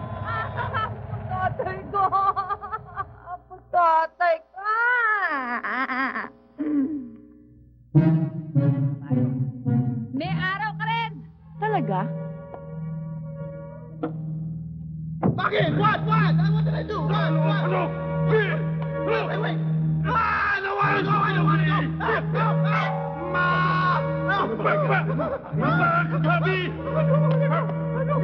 Tatay ko! Tatay ko! May araw ka rin! Talaga? Bakit? What? What? What did I do? What? What? Wait, wait, wait! I don't want to go! I don't want to go! Ma! Ma! Kasabi! Come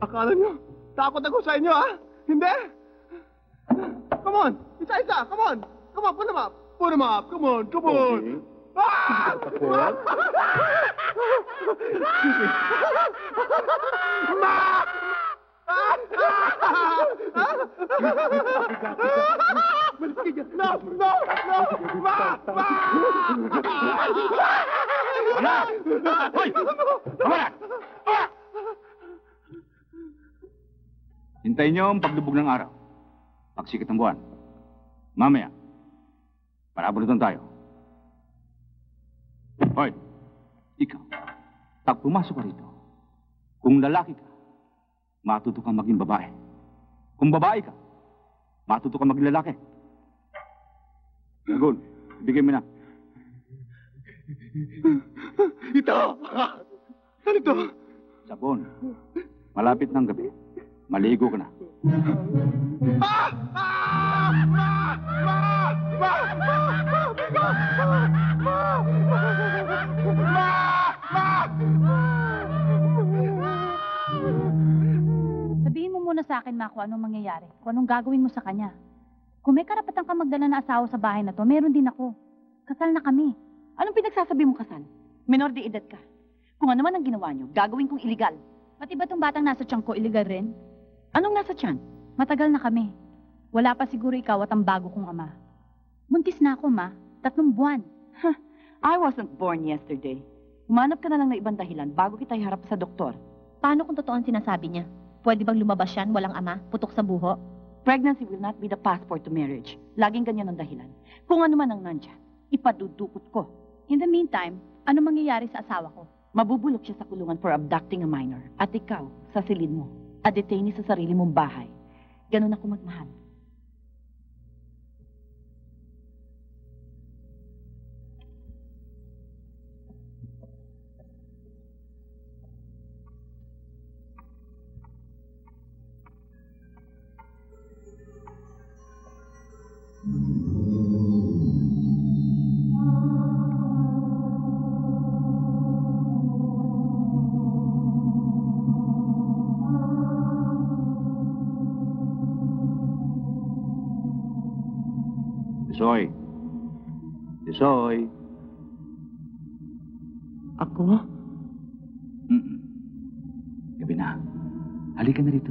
on, Akala nyo, takot ako sa inyo, ha? Hindi? Come on! Isa-isa! Come on! Come on! Put them up! Put them up! Come on! Come on! Okay. Ah! Takot? Ma! No! No! No! Ma! Ma! Anak! Hoy! Anak! Anak! Hintayin nyo ang pagdubog ng araw. Pagsikat ng buwan. Mamaya, parabunutan tayo. Hoy, ikaw, pag pumasok ka rito, kung lalaki ka, matuto kang maging babae. Kung babae ka, matuto kang maging lalaki. Lagun, bigay mo na. Ito! Saan ito? Sabon, malapit ng gabi. Maligo ka na. Sabihin mo muna sa akin, Ma, kung anong mangyayari. Kung anong gagawin mo sa kanya. Kung may karapatan kang magdala na asawa sa bahay na to, meron din ako. Kasal na kami. Anong pinagsasabi mo kasal? Menor de edad ka. Kung ano man ang ginawa niyo, gagawin kong iligal. Pati ba itong batang nasa tiyan ko, iligal rin? Anong nasa tiyan? Matagal na kami. Wala pa siguro ikaw at ang bago kong ama. Buntis na ako, Ma. 3 buwan. Huh. I wasn't born yesterday. Umanap ka na lang ng ibang dahilan bago kita iharap sa doktor. Paano kung totoo ang sinasabi niya? Pwede bang lumabas yan, walang ama, putok sa buho? Pregnancy will not be the passport to marriage. Laging ganyan ang dahilan. Kung ano man ang nandyan, ipadudukot ko. In the meantime, ano mangyayari sa asawa ko? Mabubulok siya sa kulungan for abducting a minor. At ikaw, sasilid mo. At detainee sa sarili mong bahay. Ganun ako magmahal. Isoy. Isoy. Ako? Mm-mm. Gabi na. Halika na rito.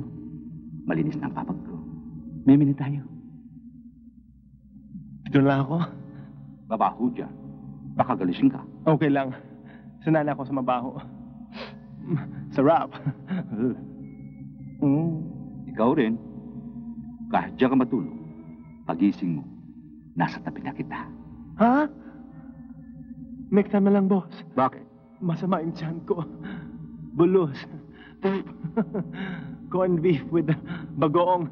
Malinis na ang papag ko. Meme na tayo. Ito lang ako? Babaho dyan. Baka galising ka. Okay lang. Sanala ako sa mabaho. Sarap. Ikaw rin. Kahit dyan ka matulog, pagising mo, nasa tabi na kita. Ha? Mektama lang, boss. Bakit? Masama yung tiyan ko. Bulos. Corn beef with bagoong.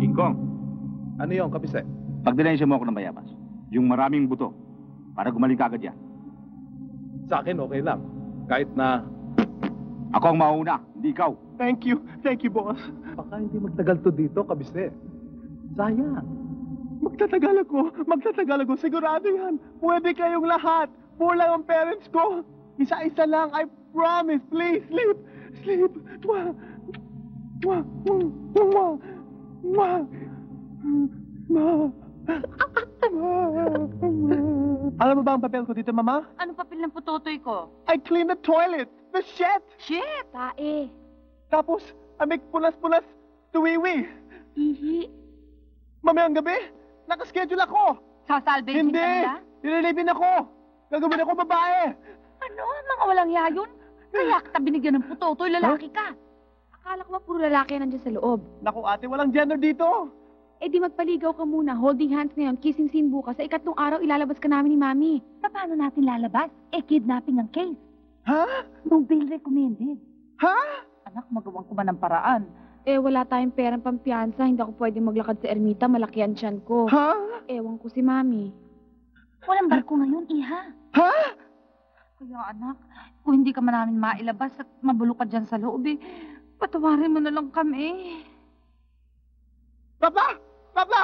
King Kong. Ano yung kapise? Pagdilansya mo ako ng bayabas. Yung maraming buto. Para gumaling ka agad yan. Sa akin, okay lang. Kahit na... Ako ang mauna, hindi ikaw. Thank you. Thank you, boss. Baka hindi magtagal to dito, kabisne. Sayang. Magtatagal ako. Magtatagal ako. Sigurado yan. Pwede kayong lahat. Pulang ang parents ko. Isa-isa lang. I promise. Please, sleep. Sleep. Mwah. Mwah. Mwah. Mwah. Mwah. Alam mo ba ang papel ko dito, Mama? Anong papel ng putotoy ko? I clean the toilet. The shit! Shit, tae. Tapos, amig pulas-pulas, tuwiwi. Ihi. Mamayang gabi, nakaschedule ako. Sasalbay kita nila? Hindi, nililibin ako. Gagawin ako babae. Ano, mga walang yayon? Kaya kita binigyan ng putotoy, lalaki ka. Akala ko ba puro lalaki nandiyan sa loob? Naku ate, walang gender dito. Eh di magpaligaw ka muna, holding hands ngayon, kissing scene bukas. Sa 2nd araw, ilalabas ka namin ni Mami. Paano natin lalabas? Eh, kidnapping ang case. Ha? No bail recommended. Ha? Anak, magawan ko ba ng paraan? Eh, wala tayong perang pampiyansa. Hindi ako pwedeng maglakad sa Ermita. Malaki ang tiyan ko. Ha? Ewan ko si Mami. Walang barko ngayon, Iha. Ha? Kaya anak, kung hindi ka man namin mailabas at mabulok ka dyan sa loob, eh, patawarin mo na lang kami. Papa! Papa!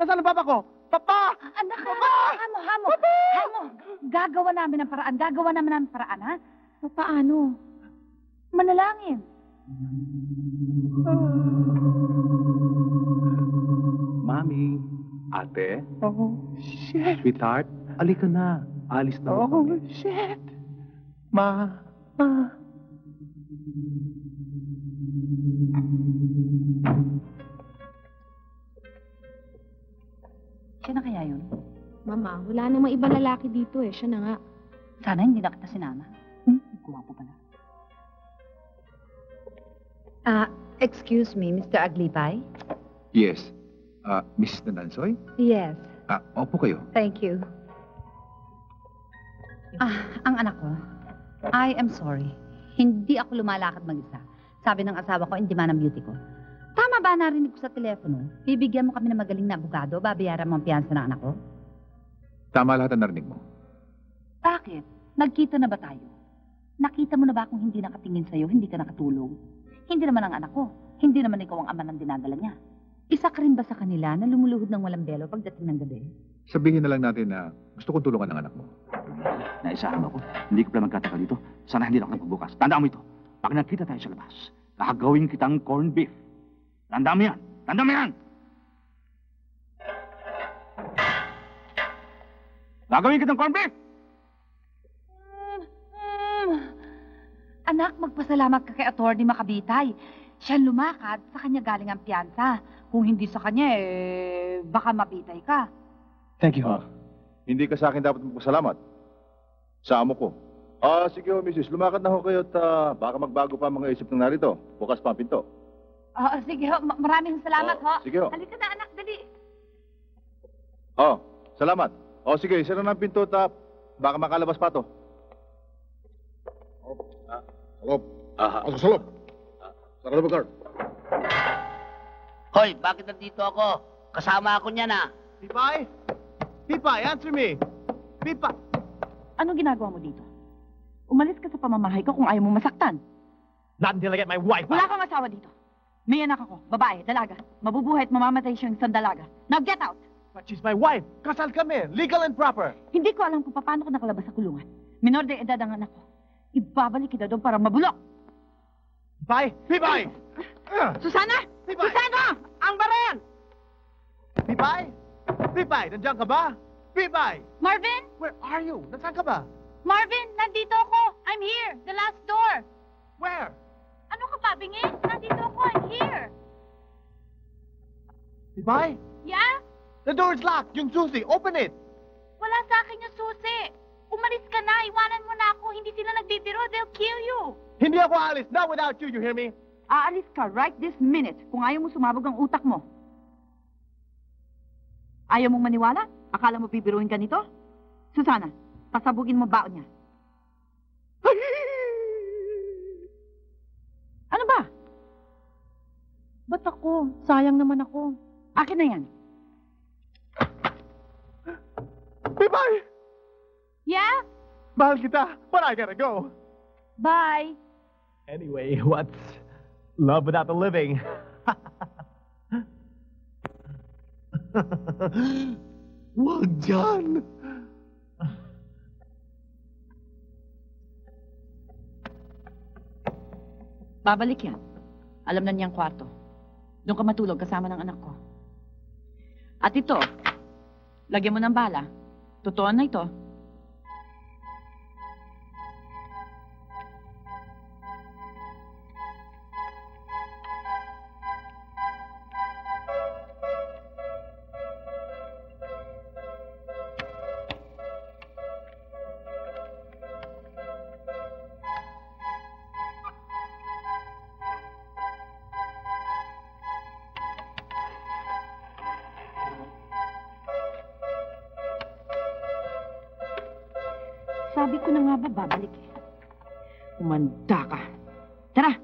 Nasaan ang papa ko? Papa! Anak, hamo! Hamo! Hamo! Hamo! gagawa namin ng paraan. Gagawa namin ng paraan, ha? O paano? Manalangin. Mami, ate. Oh, shit. Sweetheart, alika na. Alis na. Oh, shit. Ma. Siya na kaya yun? Mama, wala namang ibang lalaki dito eh. Siya na nga. Sana hindi na kita sinama. Guwapo pala. Excuse me, Mr. Aglibay? Yes. Mrs. Nandansoy? Yes. Opo kayo. Thank you. Ang anak ko. I am sorry. Hindi ako lumalakad mag-isa. Sabi ng asawa ko, hindi man ang beauty ko. Tama ba narinig ko sa telepono? Bibigyan mo kami ng magaling na abogado, babayaran mo ang piyansa ng anak ko? Tama lahat ang narinig mo. Bakit? Nagkita na ba tayo? Nakita mo na ba kung hindi nakatingin sa'yo, hindi ka nakatulog? Hindi naman ang anak ko. Hindi naman ikaw ang ama ng dinadala niya. Isa ka rin ba sa kanila na lumuluhod ng walang belo pagdating ng gabi? Sabihin na lang natin na gusto kong tulungan ng anak mo. Naisahan ako. Hindi ko pala magkataka dito. Sana hindi na ako nagbubukas. Tandaan mo ito. Pag nakita tayo sa labas, kakagawin kitang corned beef. Tandaan mo yan! Tandaan mo yan! Gagawin kitang corned beef! Anak, magpasalamat ka kay Atty. Makabitay. Siya lumakad, sa kanya galing ang piyansa. Kung hindi sa kanya, eh, baka mapitay ka. Thank you, ha. Hindi ka sa akin dapat magpasalamat. Sa amo ko. Sige ho, Mrs. Lumakad na ho kayo at baka magbago pa mga isip ng narito. Bukas pa ang pinto. Sige ho. Maraming salamat, ho. Sige ho. Halika na, anak. Dali. Salamat. Sige. Sira na ang pinto at baka makalabas pa to. Salop. Salop. Sara na mag-guard. Hoy, bakit nandito ako? Kasama ako niyan, ha? Pipay? Pipay, answer me. Pipay. Anong ginagawa mo dito? Umalis ka sa pamamahay ko kung ayaw mo masaktan. Not until I get my wife out. Wala kang asawa dito. May anak ako, babae, dalaga. Mabubuhay at mamamatay siyang isang dalaga. Now get out! But she's my wife. Kasal kami. Legal and proper. Hindi ko alam kung paano ko nakalabas sa kulungan. Minor de edad ang anak ko. Ibabalik kita doon para mabulok! Bye! Bye-bye! Susana! Bye-bye! Susana! Ang baril! Bye-bye! Bye-bye! Nandiyan ka ba? Bye-bye! Marvin! Where are you? Nasaan ka ba? Marvin! Nandito ako! I'm here! The last door! Where? Ano ka ba, bingi? Nandito ako! I'm here! Bye-bye? Yeah? The door is locked! Yung susi! Open it! Wala sa akin yung susi! Umalis ka na! Iwanan mo na ako! Hindi sila nagbibiro! They'll kill you! Hindi ako aalis! Not without you! You hear me? Aalis ka right this minute kung ayaw mo sumabog ang utak mo. Ayaw mong maniwala? Akala mo bibiruin ka nito? Susana, pasabugin mo baon niya. Ano ba? Ba't ako? Sayang naman ako. Akin na yan. Bye-bye! Yeah? Mahal kita, but I gotta go. Bye. Anyway, what's love without the living? Well done. Babalik yan. Alam na niyang kwarto. Doon ka matulog kasama ng anak ko. At ito, lagyan mo ng bala. Totoo na ito. Sabi ko na nga ba, babalik eh. Umanda ka. Tara!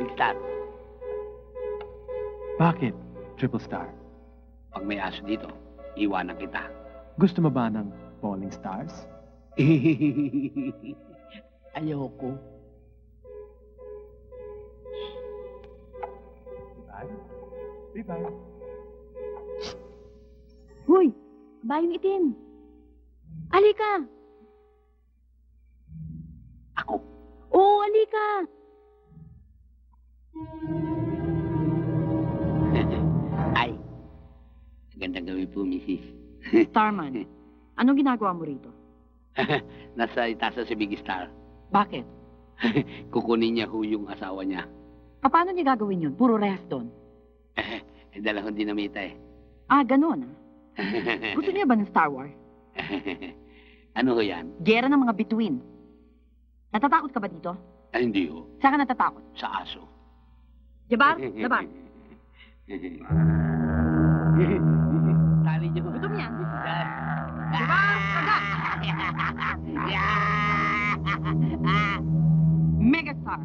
Big Star. Bakit, Triple Star? Pag may aso dito, iwanan kita. Gusto mo ba ng falling stars? Ayoko. Bye-bye. Bye-bye. Bayong itim. Alika! Ako? Oo, alika! Ay, magandang gabi po, misis. Starman, anong ginagawa mo rito? Nasa itasa si Big Star. Bakit? Kukunin niya ho yung asawa niya. Paano niya gagawin yun? Puro rehas doon. Dalahon dinamita eh. Ah, ganun ah. Gusto niya ba ng Star Wars? Ano ho yan? Gera ng mga bituin. Natatakot ka ba dito? Ay, hindi ho. Saan ka natatakot? Sa aso. Jabar, laban. Tali niyo. Gutom yan. Jabar, agad! Megastar!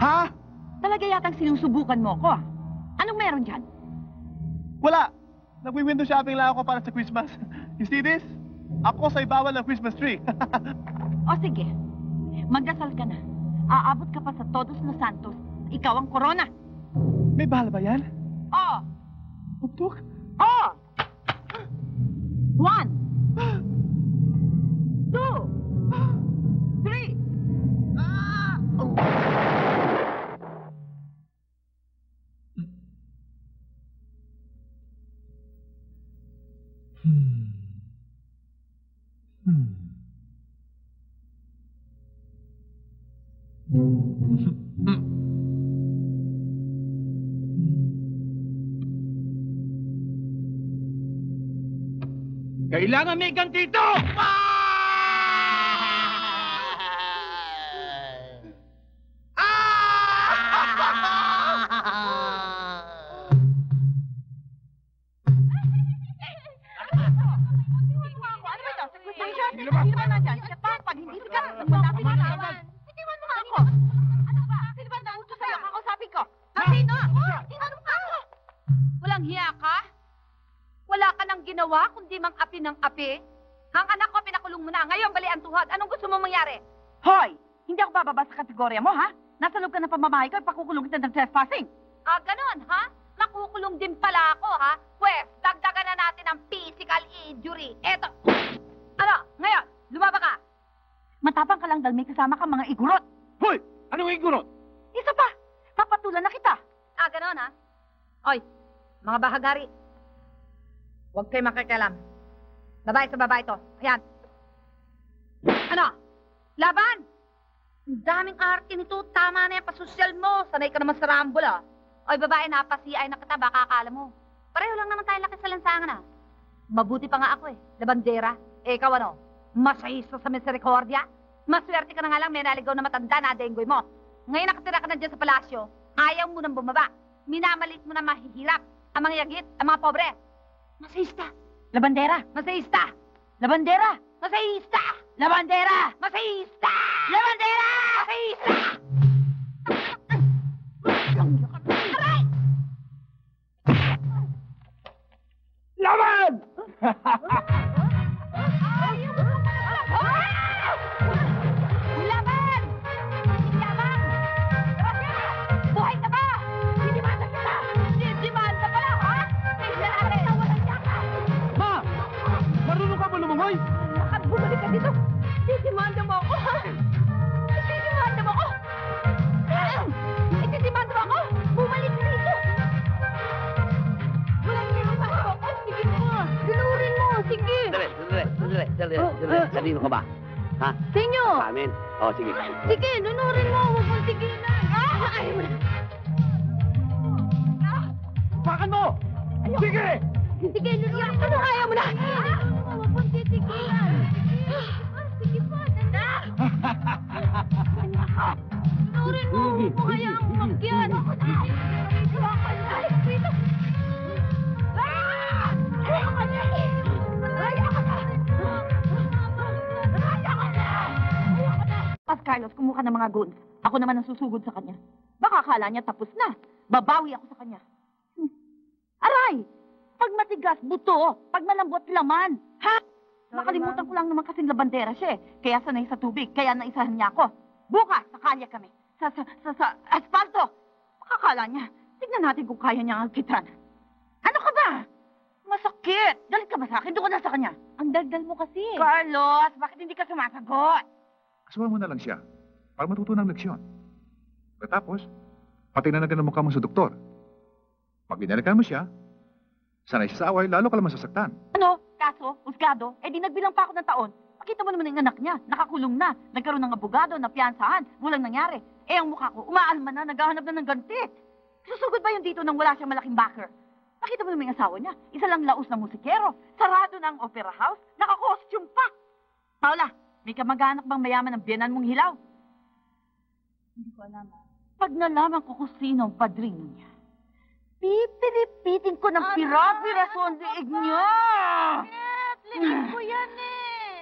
Ha? Talaga yatang sinusubukan mo ko. Anong meron dyan? Wala! Nagwi-window shopping lang ako para sa Christmas. You see this? Ako sa'y bawal ng Christmas tree. O sige, magdasal ka na. Aabot ka pa sa Todos Santos. Ikaw ang corona. May bahala ba yan? Oo. Tuktok? Oo! 1, 2, 3. Kailangan may ganti dito! Ng api? Ang anak ko, pinakulong mo na. Ngayon, bali ang tuhod. Anong gusto mong mangyari? Hoy! Hindi ako bababa sa kategorya mo, ha? Nasa loob ka ng pamamahay ko, pakukulong kita ng trespassing. Ah, ganun, ha? Nakukulong din pala ako, ha? Pwes, dagdagan na natin ang physical injury. Eto! Ano? Ngayon, lumaba ka! Matapang ka lang dahil may kasama ka mga igurot. Hoy! Anong igurot? Isa pa! Papatulan na kita. Ah, ganun, ha? Hoy, mga bahagari. Huwag kayo makikialam. Babae sa babae to. Ayan. Ano? Laban! Ang daming arte nito. Tama na yan. Pasosyal mo. Sanay ka naman sa Rumble, ah. Oy, babae, napasiay na kita. Baka akala mo. Pareho lang naman tayo laki sa lansangan, ah. Mabuti pa nga ako, eh. Labandera. Eh, ikaw ano? Masayista sa Misericordia? Maswerte ka na nga lang. May naligaw na matanda na denggoy mo. Ngayon nakatira ka na dyan sa palasyo. Ayaw mo nang bumaba. Minamalit mo na mahihirap. Ang mga yagit, ang mga pobre. Masayista. Labandera, masayista! Labandera, masayista! Labandera, masayista! Labandera, masayista! Aray! Laban! Laban! Laban! Buhay ka ba? Didimanda kita! Didimanda pala, ha? Naglalari! Marunong ka ba lumangoy? Bumalik ka dito! Titimanda mo ako! Titimanda mo ako! Titimanda mo ako! Bumalik ka dito! Walang titimanda mo ako! Sige mo! Ginurin mo! Sige! Dali! Kanino ka ba? Ha? Sa inyo! Sa amin? Oo, sige. Sige, nunurin mo! Huwag mong tigilan! Ay! Pakan mo! Sige! Sige, nunurin mo! Ano kaya mo na? Sige po, tanda! Tinurin mo, huwag mo kayang magyan! Pas Carlos, kumuha ng mga goods. Ako naman ang susugod sa kanya. Baka akala niya tapos na. Babawi ako sa kanya. Aray! Pag matigas, buto. Pag malambot, laman. Ha? Nakalimutan ko lang naman kasing labandera siya eh. Kaya sanay sa tubig. Kaya naisahan niya ako. Bukas, sakalya kami. Sa asfalto. Pakakala niya. Tignan natin kung kaya niya ang alkitan. Ano ka ba? Masakit. Galit ka ka ba sa akin? Doon ka na sa kanya. Ang daldal mo kasi. Carlos, bakit hindi ka sumasagot? Kasama mo na lang siya para matuto ng leksyon. Tapos, patingnan na ng mukha mo sa doktor. Pag binalikan mo siya, sanay siya sa away, lalo ka lang masasaktan. Ano? Kaso, husgado, eh di nagbilang pa ako ng taon. Makita mo naman yung anak niya, nakakulong na, nagkaroon ng abogado, napiyansahan, walang nangyari. Eh, ang mukha ko, umaalma na, naghahanap na ng ganti. Susugod ba yung dito nang wala siyang malaking backer? Nakita mo naman yung asawa niya, isa lang laos na musikero, sarado na ang opera house, nakakostume pa. Paula, may kamag-anak bang mayaman ang biyanan mong hilaw? Hindi ko alam. Pag nalaman ko kung sino ang padrino niya, pipiripitin ko ng pirapira sa ondiig niya. Net, linig ko yan eh.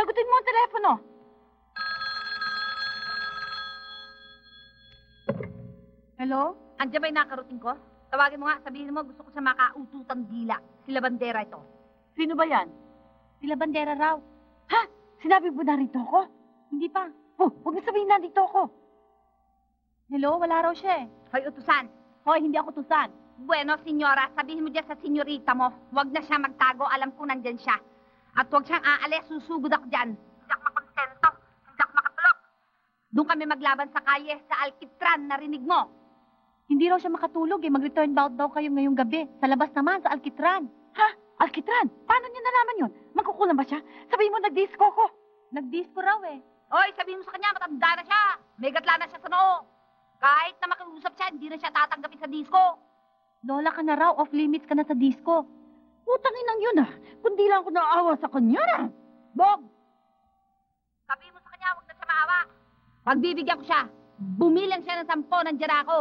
Sagutin mo ang telepono. Hello? Andiyan ba yung nakarating ko? Tawagin mo nga, sabihin mo gusto ko sa makaututang dila. Sila Bandera ito. Sino ba yan? Sila Bandera raw. Ha? Sinabi mo na rito ako? Hindi pa. Oh, huwag na sabihin na rito ako. Hello? Wala raw siya eh. Hoy, utusan. Hoy, hindi ako utusan. Bueno, senyora, sabihin mo dyan sa senyorita mo. Huwag na siya magtago. Alam ko nandyan siya. At huwag siyang aalis, susugod ako dyan. Hindi ako makonsento, hindi ako makatulog. Doon kami maglaban sa kalye, sa Alkitran, narinig mo. Hindi raw siya makatulog eh, mag-return bout daw kayo ngayong gabi. Sa labas naman, sa Alkitran. Ha? Alkitran? Paano niya nalaman yun? Magkukulang ba siya? Sabihin mo, nag-disco ko. Nag-disco raw eh. Oy, sabihin mo sa kanya, matanda na siya. May gatla na siya sa noo. Kahit na makiusap siya, hindi na siya tatanggapin sa disco. Lola ka na raw, off-limits ka na sa disco. Utangin lang yun ah, kundi lang ako naawa sa kanya na. Bob! Sabi mo sa kanya, huwag na siya maawa. Pagbibigyan ko siya, bumilang siya ng 10, nandiyan ako.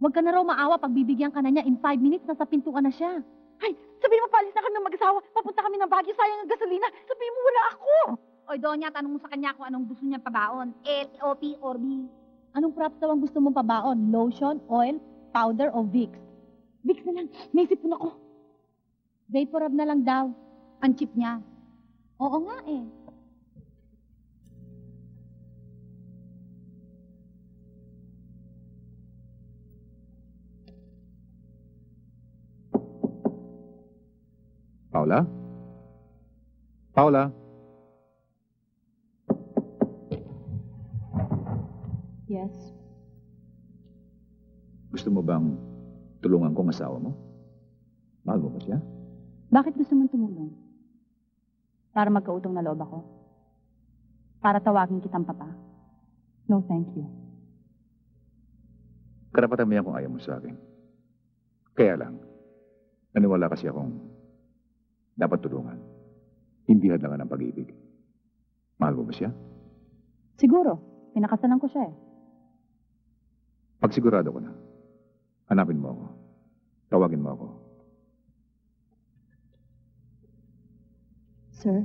Huwag ka na raw maawa, pagbibigyan ka na niya, in 5 minutes, nasa pintuan na siya. Ay, sabihin mo, palis na kami ng mag-asawa, papunta kami ng Baguio, sayang ang gasolina, sabihin mo, wala ako. Oy, Donya, tanong mo sa kanya kung anong gusto niyang pabaon, L, O, P, or B. Anong props daw ang gusto mong pabaon, lotion, oil, powder, o Vicks? Vicks na lang, may isip po na ko. Vaporub na lang daw. Ang cheap niya. Oo nga eh. Paula? Paula? Yes? Gusto mo bang tulungan kong asawa mo? Mahal mo ba siya? Bakit gusto mong tumulong? Para magkautong na loob ako? Para tawagin kitang papa? No, thank you. Karapatan mo yan kung ayaw mo sa akin. Kaya lang, naniwala kasi akong dapat tulungan. Hindi hadlangan ang pag-ibig. Mahal mo ba siya? Siguro. Pinakasalan ko siya eh. Pagsigurado ko na. Hanapin mo ako. Tawagin mo ako. Sir?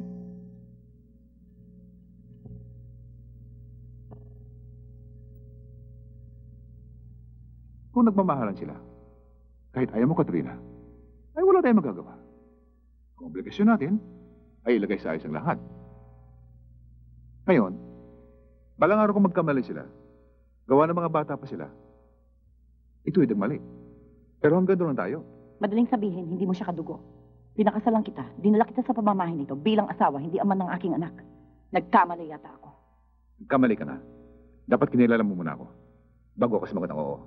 Kung nagmamahalan sila, kahit ayaw mo, Katrina, ay wala tayong magagawa. Ang obligasyon natin ay ilagay sa ayos ang lahat. Ngayon, balang araw kung magkamali sila, gawa ng mga bata pa sila, ito'y nagmali. Pero hanggang doon tayo. Madaling sabihin, hindi mo siya kadugo. Pinakasalan kita, dinala kita sa pamamahin nito bilang asawa, hindi ama ng aking anak. Nagkamali yata ako. Nagkamali ka na. Dapat kinilala mo muna ako bago ako sumagot ng oo.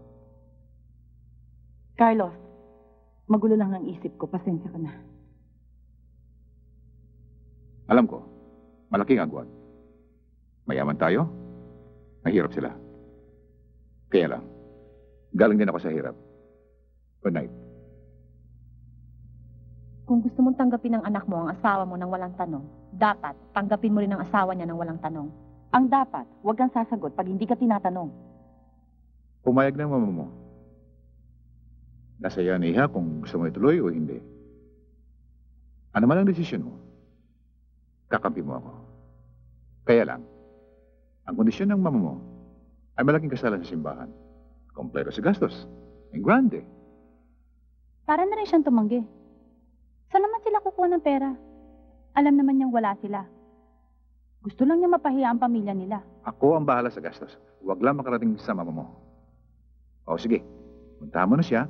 Carlos, magulo lang ang isip ko. Pasensya ka na. Alam ko, malaking agwat. Mayaman tayo, mahirap sila. Kaya lang, galing din ako sa hirap. Good night. Kung gusto mong tanggapin ng anak mo ang asawa mo nang walang tanong, dapat tanggapin mo rin ang asawa niya nang walang tanong. Ang dapat, huwag kang sasagot pag hindi ka tinatanong. Pumayag na mama mo. Nasa iyo na iha kung gusto mo ituloy o hindi. Ano man ang desisyon mo, kakampi mo ako. Kaya lang, ang kondisyon ng mama mo ay malaking kasalan sa simbahan. Kompleto sa gastos. Ang grande. Para na rin siyang tumanggi. Saan naman sila kukuha ng pera? Alam naman niyang wala sila. Gusto lang niya mapahiya ang pamilya nila. Ako ang bahala sa gastos. Huwag lang makarating sa mama mo. O sige, Puntahan mo na siya,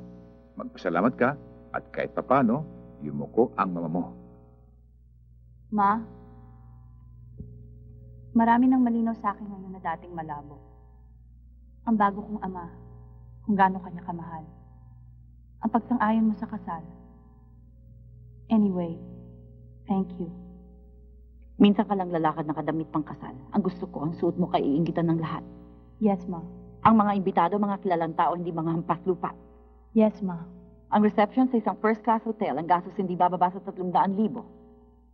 magpasalamat ka, at kahit papano, yumuko ang mama mo. Ma, marami nang malinaw sa akin ngayon na dating malabo. Ang bago kong ama, kung gaano kanya kamahal. Ang pagsang-ayon mo sa kasal. Anyway, thank you. Minsan ka lang lalakad na kadamit pang kasal. Ang gusto ko, ang suot mo kaiingitan ng lahat. Yes, ma. Ang mga imbitado, mga kilalang tao, hindi mga hampas lupa. Yes, ma. Ang reception sa isang first-class hotel, ang gastos hindi bababa sa 300,000.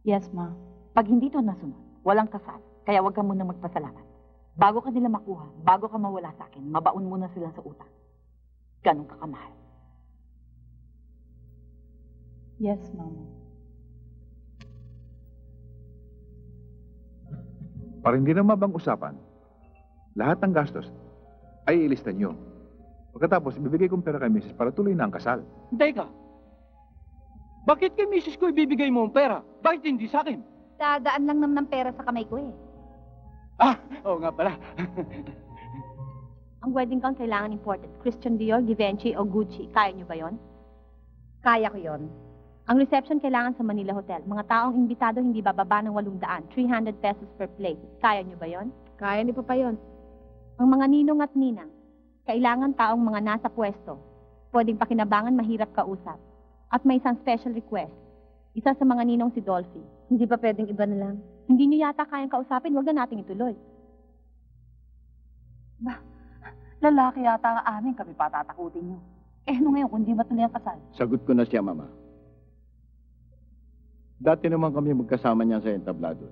Yes, ma. Pag hindi ito nasunod, walang kasal. Kaya huwag ka muna magpasalamat. Bago ka nila makuha, bago ka mawala sa akin, mabaon muna sila sa utak. Ganun ka kamahal. Yes, mama. Para hindi na mabang usapan, lahat ng gastos ay ilista niyo. Pagkatapos, ibibigay kong pera kay misis para tuloy na ang kasal. Teka! Bakit kay misis ko ibibigay mo ang pera? Bakit hindi sa akin? Dadaan lang naman ng pera sa kamay ko eh. Ah! Oo nga pala. Ang wedding gown kailangan imported. Christian Dior, Givenchy o Gucci. Kaya niyo ba yon? Kaya ko yon. Ang reception kailangan sa Manila Hotel. Mga taong imbitado hindi bababa ng 800. 300 pesos per plate. Kaya niyo ba yon? Kaya ni Papa yon. Ang mga ninong at ninang, kailangan taong mga nasa pwesto. Pwedeng pakinabangan, mahirap kausap. At may isang special request. Isa sa mga ninong si Dolphy. Hindi ba pwedeng iba na lang? Hindi niyo yata kayang kausapin, wag na nating ituloy. Ba, lalaki yata ang amin, kami patatakutin niyo. Eh, ano ngayon kung di ba tuloy ang kasal? Sagot ko na siya, Mama. Dati naman kami magkasama niya sa entablado.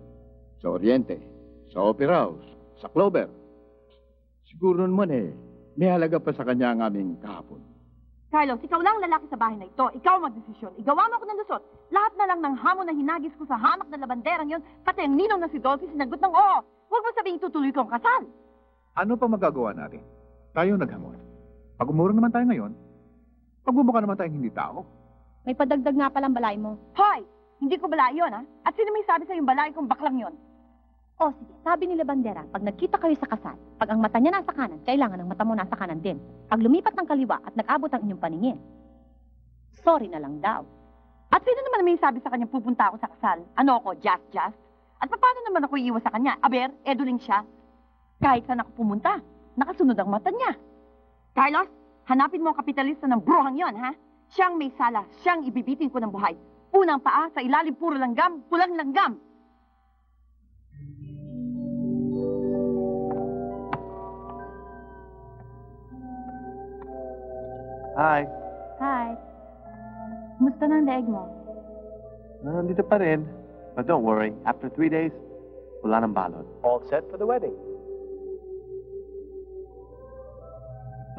Sa Oriente, sa Operaos, sa Clover. Siguro naman eh, may halaga pa sa kanya ang aming kahapon. Carlos, ikaw lang lalaki sa bahay na ito. Ikaw magdesisyon. Igawa mo ako ng lusot. Lahat na lang ng hamon na hinagis ko sa hamak na labanderang yon, pati ang ninong na si Dolphy sinagot ng oo. Huwag mo sabihin tutuloy ko ang kasal. Ano pa magagawa natin? Tayo naghamon. Pag umurong naman tayo ngayon, pagbumuka naman tayong hindi tao. May padagdag nga palang balay mo. Hoy! Hindi ko balay yun, ha? At sino may sabi sa yung balay kong baklang yun? O, sige. Sabi nila Bandera, pag nagkita kayo sa kasal, pag ang mata niya nasa kanan, kailangan ang mata mo nasa kanan din. Pag lumipat ng kaliwa at nag-abot ang inyong paningin. Sorry na lang daw. At sino naman may sabi sa kanya pupunta ako sa kasal? Ano ako, just? At paano naman ako iiwas sa kanya? Aber, eduling siya. Kahit saan ako pumunta, nakasunod ang mata niya. Carlos, hanapin mo ang kapitalista ng bruhang yon, ha? Siyang may sala, siyang ibibitin ko ng buhay. Unang paa, sa ilalim puro langgam, pulang langgam. Hi. Hi. Kumusta na ang daig mo? Nandito pa rin. But don't worry, after 3 days, wala nang balon. All set for the wedding.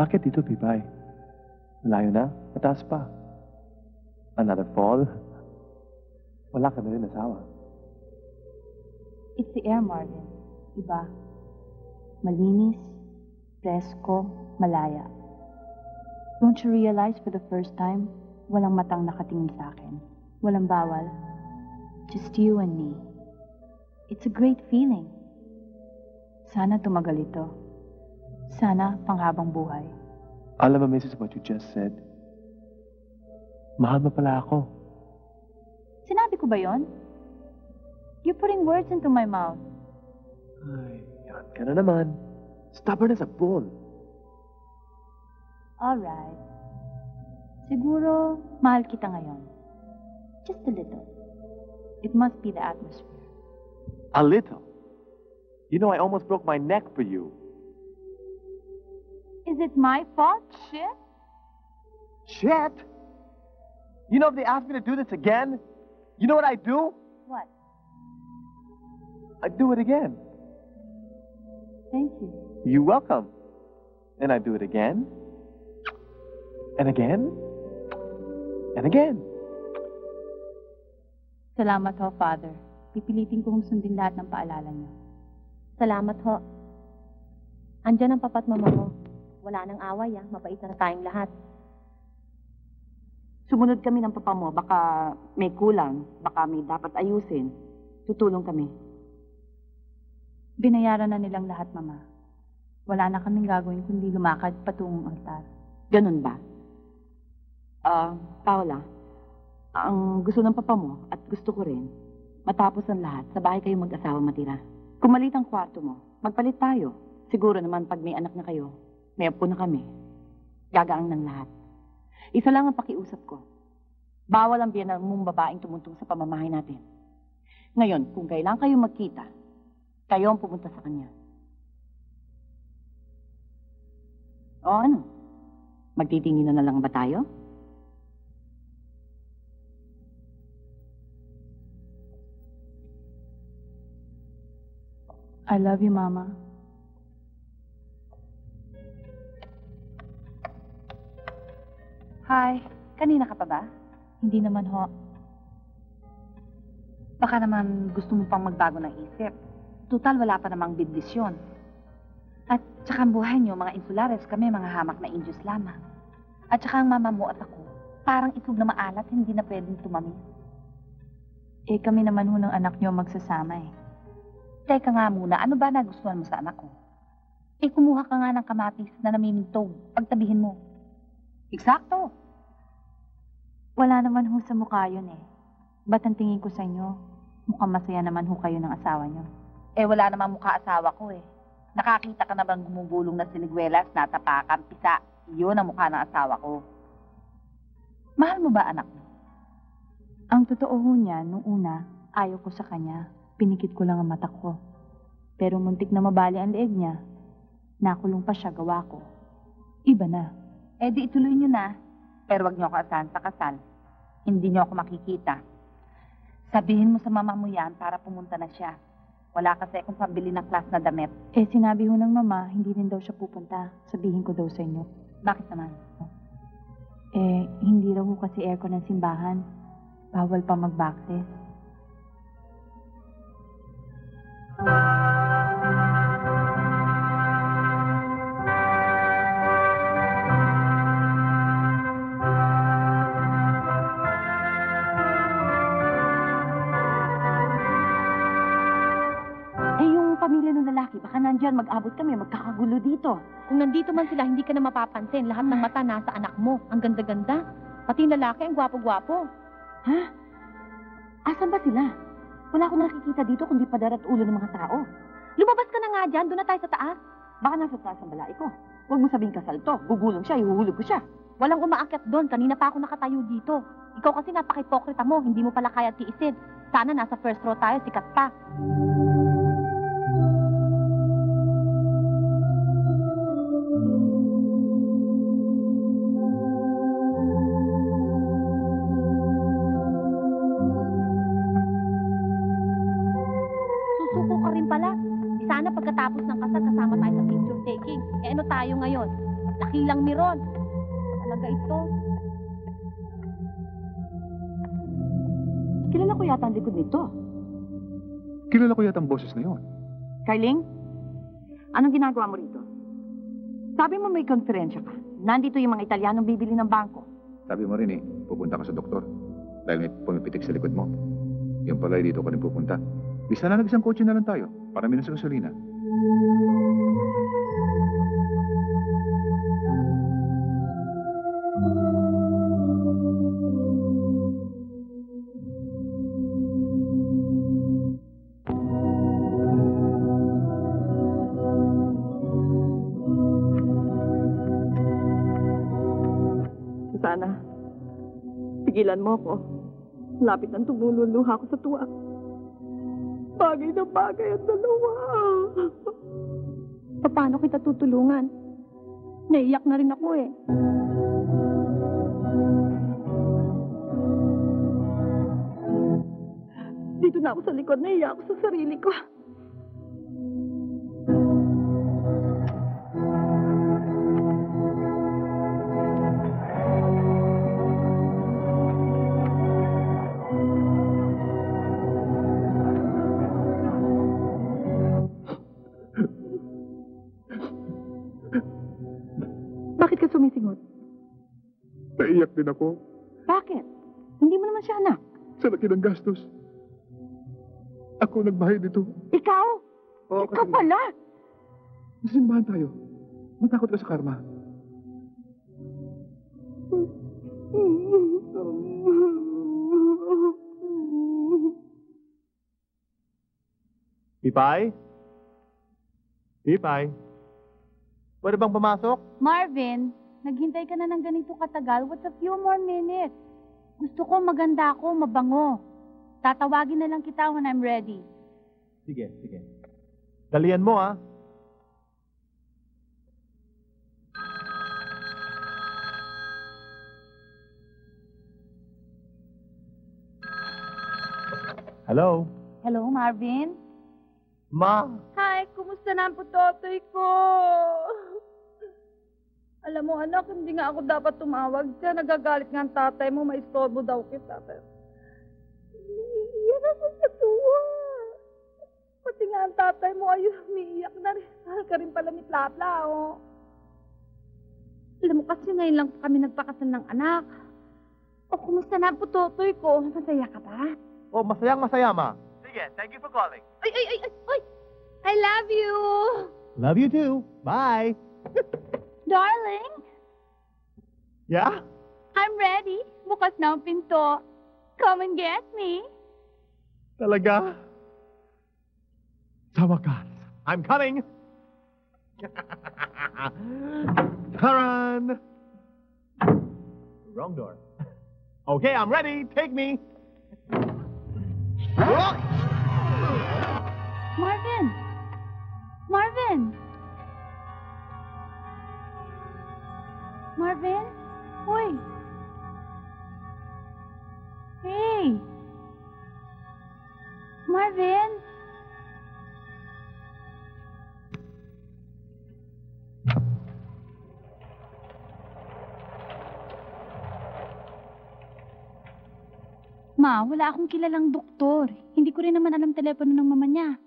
Bakit dito, Pipay? Malayo na, mataas pa. Another fall. Wala ka na rin asawa. It's the air, Marvin. Iba. Malinis, presko, malaya. Don't you realize for the first time, walang matang nakatingin sa akin. Walang bawal. Just you and me. It's a great feeling. Sana tumagal ito. Sana panghabang buhay. Alam mo, Mrs., what you just said? Mahal mo pala ako. Sinabi ko ba yon? You're putting words into my mouth. Ay, yan ka na naman. Stubborn as a bull. Alright. Siguro, mahal kita ngayon. Just a little. It must be the atmosphere. A little? You know, I almost broke my neck for you. Is it my fault, Chet? Chet? You know, if they ask me to do this again, you know what I do? What? I do it again. Thank you. You're welcome. And I do it again. And again. And again. Salamat ho, Father. Pipilitin kong sundin lahat ng paalala niyo. Salamat ho. Andiyan ang papat mama mo. Wala nang away, ah. Mabait na tayong lahat. Sumunod kami ng papa mo, baka may kulang, baka may dapat ayusin. Tutulong kami. Binayaran na nilang lahat, Mama. Wala na kaming gagawin kundi lumakad patungong altar. Ganun ba? Paola, ang gusto ng papa mo at gusto ko rin, matapos ang lahat, sa bahay kayo mag-asawa matira. Kumalit ang kwarto mo, magpalit tayo. Siguro naman pag may anak na kayo, may apo na kami. Gagaang ng lahat. Isa lang ang pakiusap ko. Bawal ang biyanang mong babaeng tumuntong sa pamamahay natin. Ngayon, kung kailan kayo magkita, kayo ang pumunta sa kanya. O ano? Magtitingin na lang ba tayo? I love you, Mama. Hi. Kanina ka pa ba? Hindi naman ho. Baka naman gusto mo pang magbago ng isip. Total, wala pa namang bendisyon. At tsaka ang buhay niyo, mga insulares, kami mga hamak na Indios lamang. At tsaka ang mama mo at ako, parang itlog na maalat, hindi na pwedeng tumamis. Eh, kami naman ho ng anak niyo magsasama eh. Teka nga muna, ano ba nagustuhan mo sa anak ko? Eh, kumuha ka nga ng kamatis na naminintog. Pagtabihin mo. Eksakto. Wala naman ho sa mukha yun eh. Ba't ang tingin ko sa inyo? Mukhang masaya naman ho kayo ng asawa nyo. Eh, wala naman mukha asawa ko eh. Nakakita ka na bang gumugulong na sinigwelas, natapakan, pisa? Yun ang mukha ng asawa ko. Mahal mo ba anak mo? Ang totoo ho niya, nung una, ayaw ko sa kanya. Pinikit ko lang ang mata ko. Pero muntik na mabali ang leeg niya. Nakulong pa siya, gawa ko. Iba na. Eh di ituloy niyo na. Pero wag niyo ako asahan sa kasal. Hindi niyo ako makikita. Sabihin mo sa mama mo yan para pumunta na siya. Wala kasi akong pambili ng class na damit. Eh sinabi ho ng mama, hindi rin daw siya pupunta. Sabihin ko daw sa inyo. Bakit naman? Eh, hindi raw ho kasi aircon ng simbahan. Bawal pa mag-backseat. Nandiyan, mag-abot kami, magkakagulo dito. Kung nandito man sila, hindi ka na mapapansin. Lahat ng mata nasa anak mo. Ang ganda-ganda. Pati lalaki, ang gwapo-gwapo. Ha? Asan ba sila? Wala akong nakikita dito kundi padarat ulo ng mga tao. Lumabas ka na nga dyan, doon na tayo sa taas. Baka nasa taas ang balai ko. Huwag mo sabing kasal to. Gugulong siya, ihuhulog ko siya. Walang umaakyat doon, kanina pa ako nakatayo dito. Ikaw kasi napaka-hipokrita mo, hindi mo pala kaya tiisin. Sana nasa first row tayo, sikat pa. Ilang miron. Talaga ito. Kilala ko yata ang likod nito. Kilala ko yata ang boses na yon. Carling, anong ginagawa mo rito? Sabi mo may konferensya ka. Nandito yung mga Italianong bibili ng bangko. Sabi mo rin eh, pupunta ka sa doktor. Dahil may pumipitik sa likod mo. Yung pala dito ka rin pupunta. Bisa na nag-isang kotse na lang tayo para minus sa gasolina. Pigilan mo ko. Lapit ang tumulo ang luha ko sa tuwa. Bagay na bagay ang dalawa. Paano kita tutulungan? Naiyak na rin ako eh. Dito na ako sa likod. Naiyak ako sa sarili ko. Naiyak din ako. Bakit? Hindi mo naman siya anak. Sa laki ng gastos. Ako nagbahay dito. Ikaw? Oo, ikaw pala? Nasimbahan tayo. Matakot ka sa karma. Ipay? Ipay? Pwede bang pumasok? Marvin, naghintay ka na ng ganito katagal. What's a few more minutes? Gusto ko maganda ako, mabango. Tatawagin na lang kita when I'm ready. Sige, sige. Dalian mo, ah. Hello? Hello, Marvin? Ma? Hi, kumusta na ang putotoy ko? Alam mo, anak, hindi nga ako dapat tumawag siya. Nagagalit nga ang tatay mo, maistorbo daw kita. Pero... naiiyak ako sa tuwa. Pati nga ang tatay mo, ayun, umiiyak na rin. Mahal ka rin pala ni Plapla, oh. Alam mo, kasi ngayon lang kami nagpakasal ng anak. O, kumusta na ang putotoy ko? Masaya ka ba? Oh, masayang-masaya, Ma. Sige, thank you for calling. Ay! I love you! Love you too. Bye! Darling? Yeah? I'm ready. Bukas na ang pinto. Come and get me. Talaga? Sa wakas, I'm coming! Taran! Wrong door. Okay, I'm ready. Take me! Marvin! Marvin! Marvin? Hoy! Hey! Marvin! Ma, wala akong kilalang doktor. Hindi ko rin naman alam telepono ng mama niya.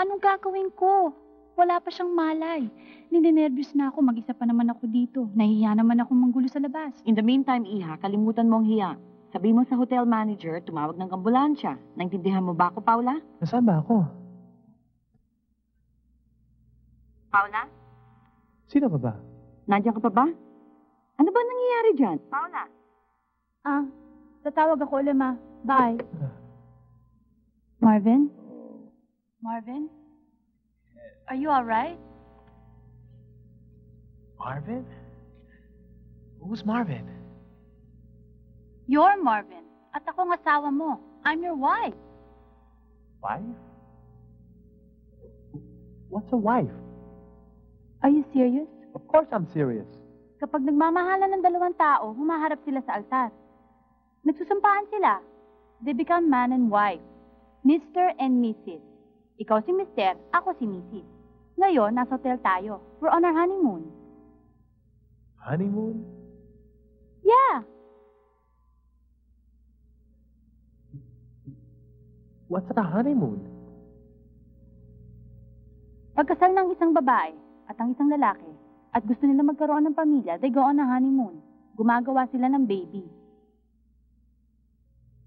Anong gagawin ko? Wala pa siyang malay. Ninenervyos na ako. Mag-isa pa naman ako dito. Nahihiya naman akong manggulo sa labas. In the meantime, Iha, kalimutan mong hiya. Sabi mo sa hotel manager, tumawag ng ambulansya. Naintindihan mo ba ako, Paula? Nasaan ba ako? Paula? Sino ka ba? Nandiyan ka pa ba? Ano ba nangyayari dyan? Paula? Tatawag ako ulit, Ma. Bye. Marvin? Marvin? Are you alright? Marvin? Who's Marvin? You're Marvin. At ako ang asawa mo. I'm your wife. Wife? What's a wife? Are you serious? Of course I'm serious. Kapag nagmamahalan ng dalawang tao, humaharap sila sa altar. Nagsusumpaan sila. They become man and wife. Mr. and Mrs. Ikaw si Mr., ako si Mrs. Ngayon, nasa hotel tayo. We're on our honeymoon. Honeymoon? Yeah. What's a honeymoon? Pagkasal ng isang babae at ang isang lalaki at gusto nila magkaroon ng pamilya, they go on a honeymoon. Gumagawa sila ng baby.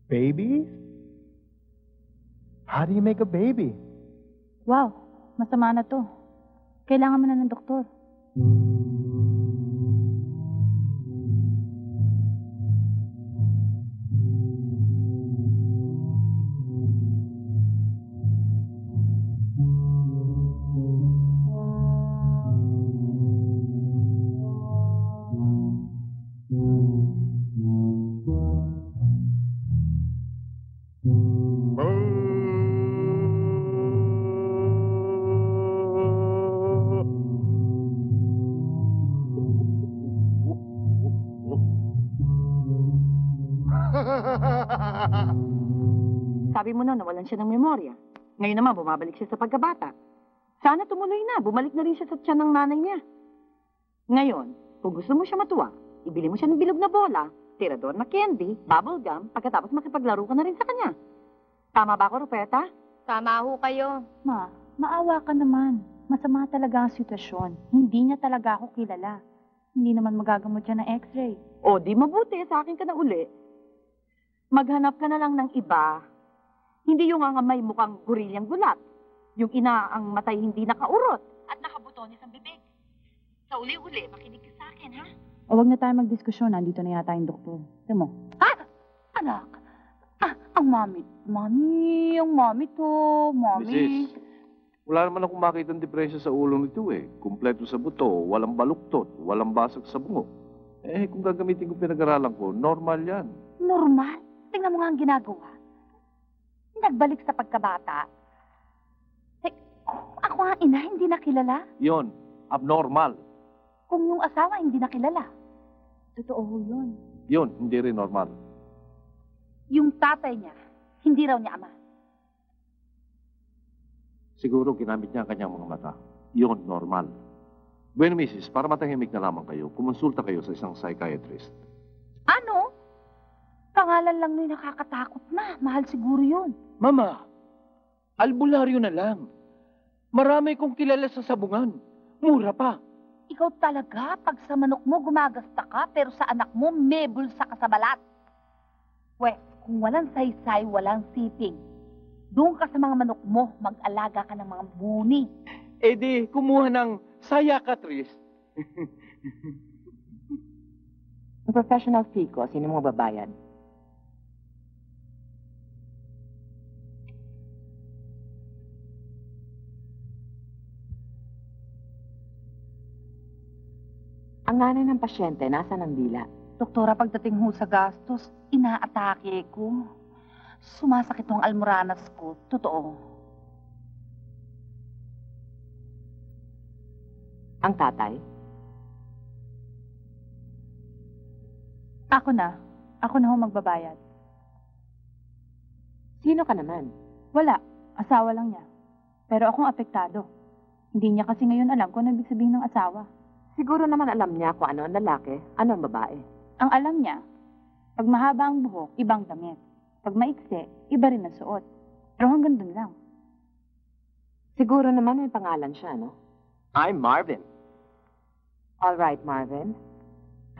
Babies? How do you make a baby? Wow, masama na to. Kailangan mo na ng doktor. Sabi mo na nawalan siya ng memorya. Ngayon naman, bumabalik siya sa pagkabata. Sana tumuloy na. Bumalik na rin siya sa tiyan ng nanay niya. Ngayon, kung gusto mo siya matuwa, ibili mo siya ng bilog na bola, tirador na candy, bubble gum, pagkatapos makipaglaro ka na rin sa kanya. Tama ba ako, Ruperta? Tama ho kayo. Ma, maawa ka naman. Masama talaga ang sitwasyon. Hindi niya talaga ako kilala. Hindi naman magagamot siya ng x-ray. O, di mabuti. Sa akin ka na uli. Maghanap ka na lang ng iba. Hindi yung ang may mukhang gorilyang gulat. Yung ina ang matay hindi nakaurot at nakabutones ang bibig. Sa uli-uli, makinig ka sa akin, ha? O wag na tayo magdiskusyon. Nandito na yata yung doktor. Tama mo? Ha? Anak! Ang mami. Mami, ang mami to. Mami. Mrs. Wala naman akong makita ng depresya sa ulo nito eh. Kumpleto sa buto, walang baluktot, walang basag sa bungo. Eh, kung gagamitin ko pinag-aralan ko, normal yan. Normal? Tingnan mo nga ang ginagawa. Nagbalik sa pagkabata. Eh, ako ang ina, hindi nakilala. Yon, abnormal. Kung yung asawa, hindi nakilala. Totoo yun. Yon, hindi rin normal. Yung tatay niya, hindi raw niya ama. Siguro ginamit niya ang kanyang mga mata. Iyon, normal. Bueno, misis, para matahimik na lamang kayo, kumonsulta kayo sa isang psychiatrist. Ano? Pangalan lang na'y nakakatakot na. Mahal siguro yun. Mama, albularyo na lang. Marami kong kilala sa sabungan. Mura pa. Ikaw talaga, pag sa manok mo gumagasta ka, pero sa anak mo, mebul sa kasabalat. Weh, kung walang saysay, walang siping. Doon ka sa mga manok mo, mag-alaga ka ng mga buni. Eh di, kumuha ng sayakatris. Ang professional fee ko, sino mo babayad? Ang nanay ng pasyente, nasa ng dila? Doktora, pagdating ho sa gastos, inaatake ko. Sumasakit ang almoranas ko. Totoo. Ang tatay? Ako na. Ako na ho magbabayad. Sino ka naman? Wala. Asawa lang niya. Pero akong apektado. Hindi niya kasi ngayon alam kung ano ibig sabihin ng asawa. Siguro naman alam niya kung ano ang lalaki, ano ang babae. Ang alam niya, pag mahaba ang buhok, ibang damit. Pag maikse, iba rin ang suot. Pero hanggang dun lang. Siguro naman may pangalan siya, no? I'm Marvin. All right, Marvin.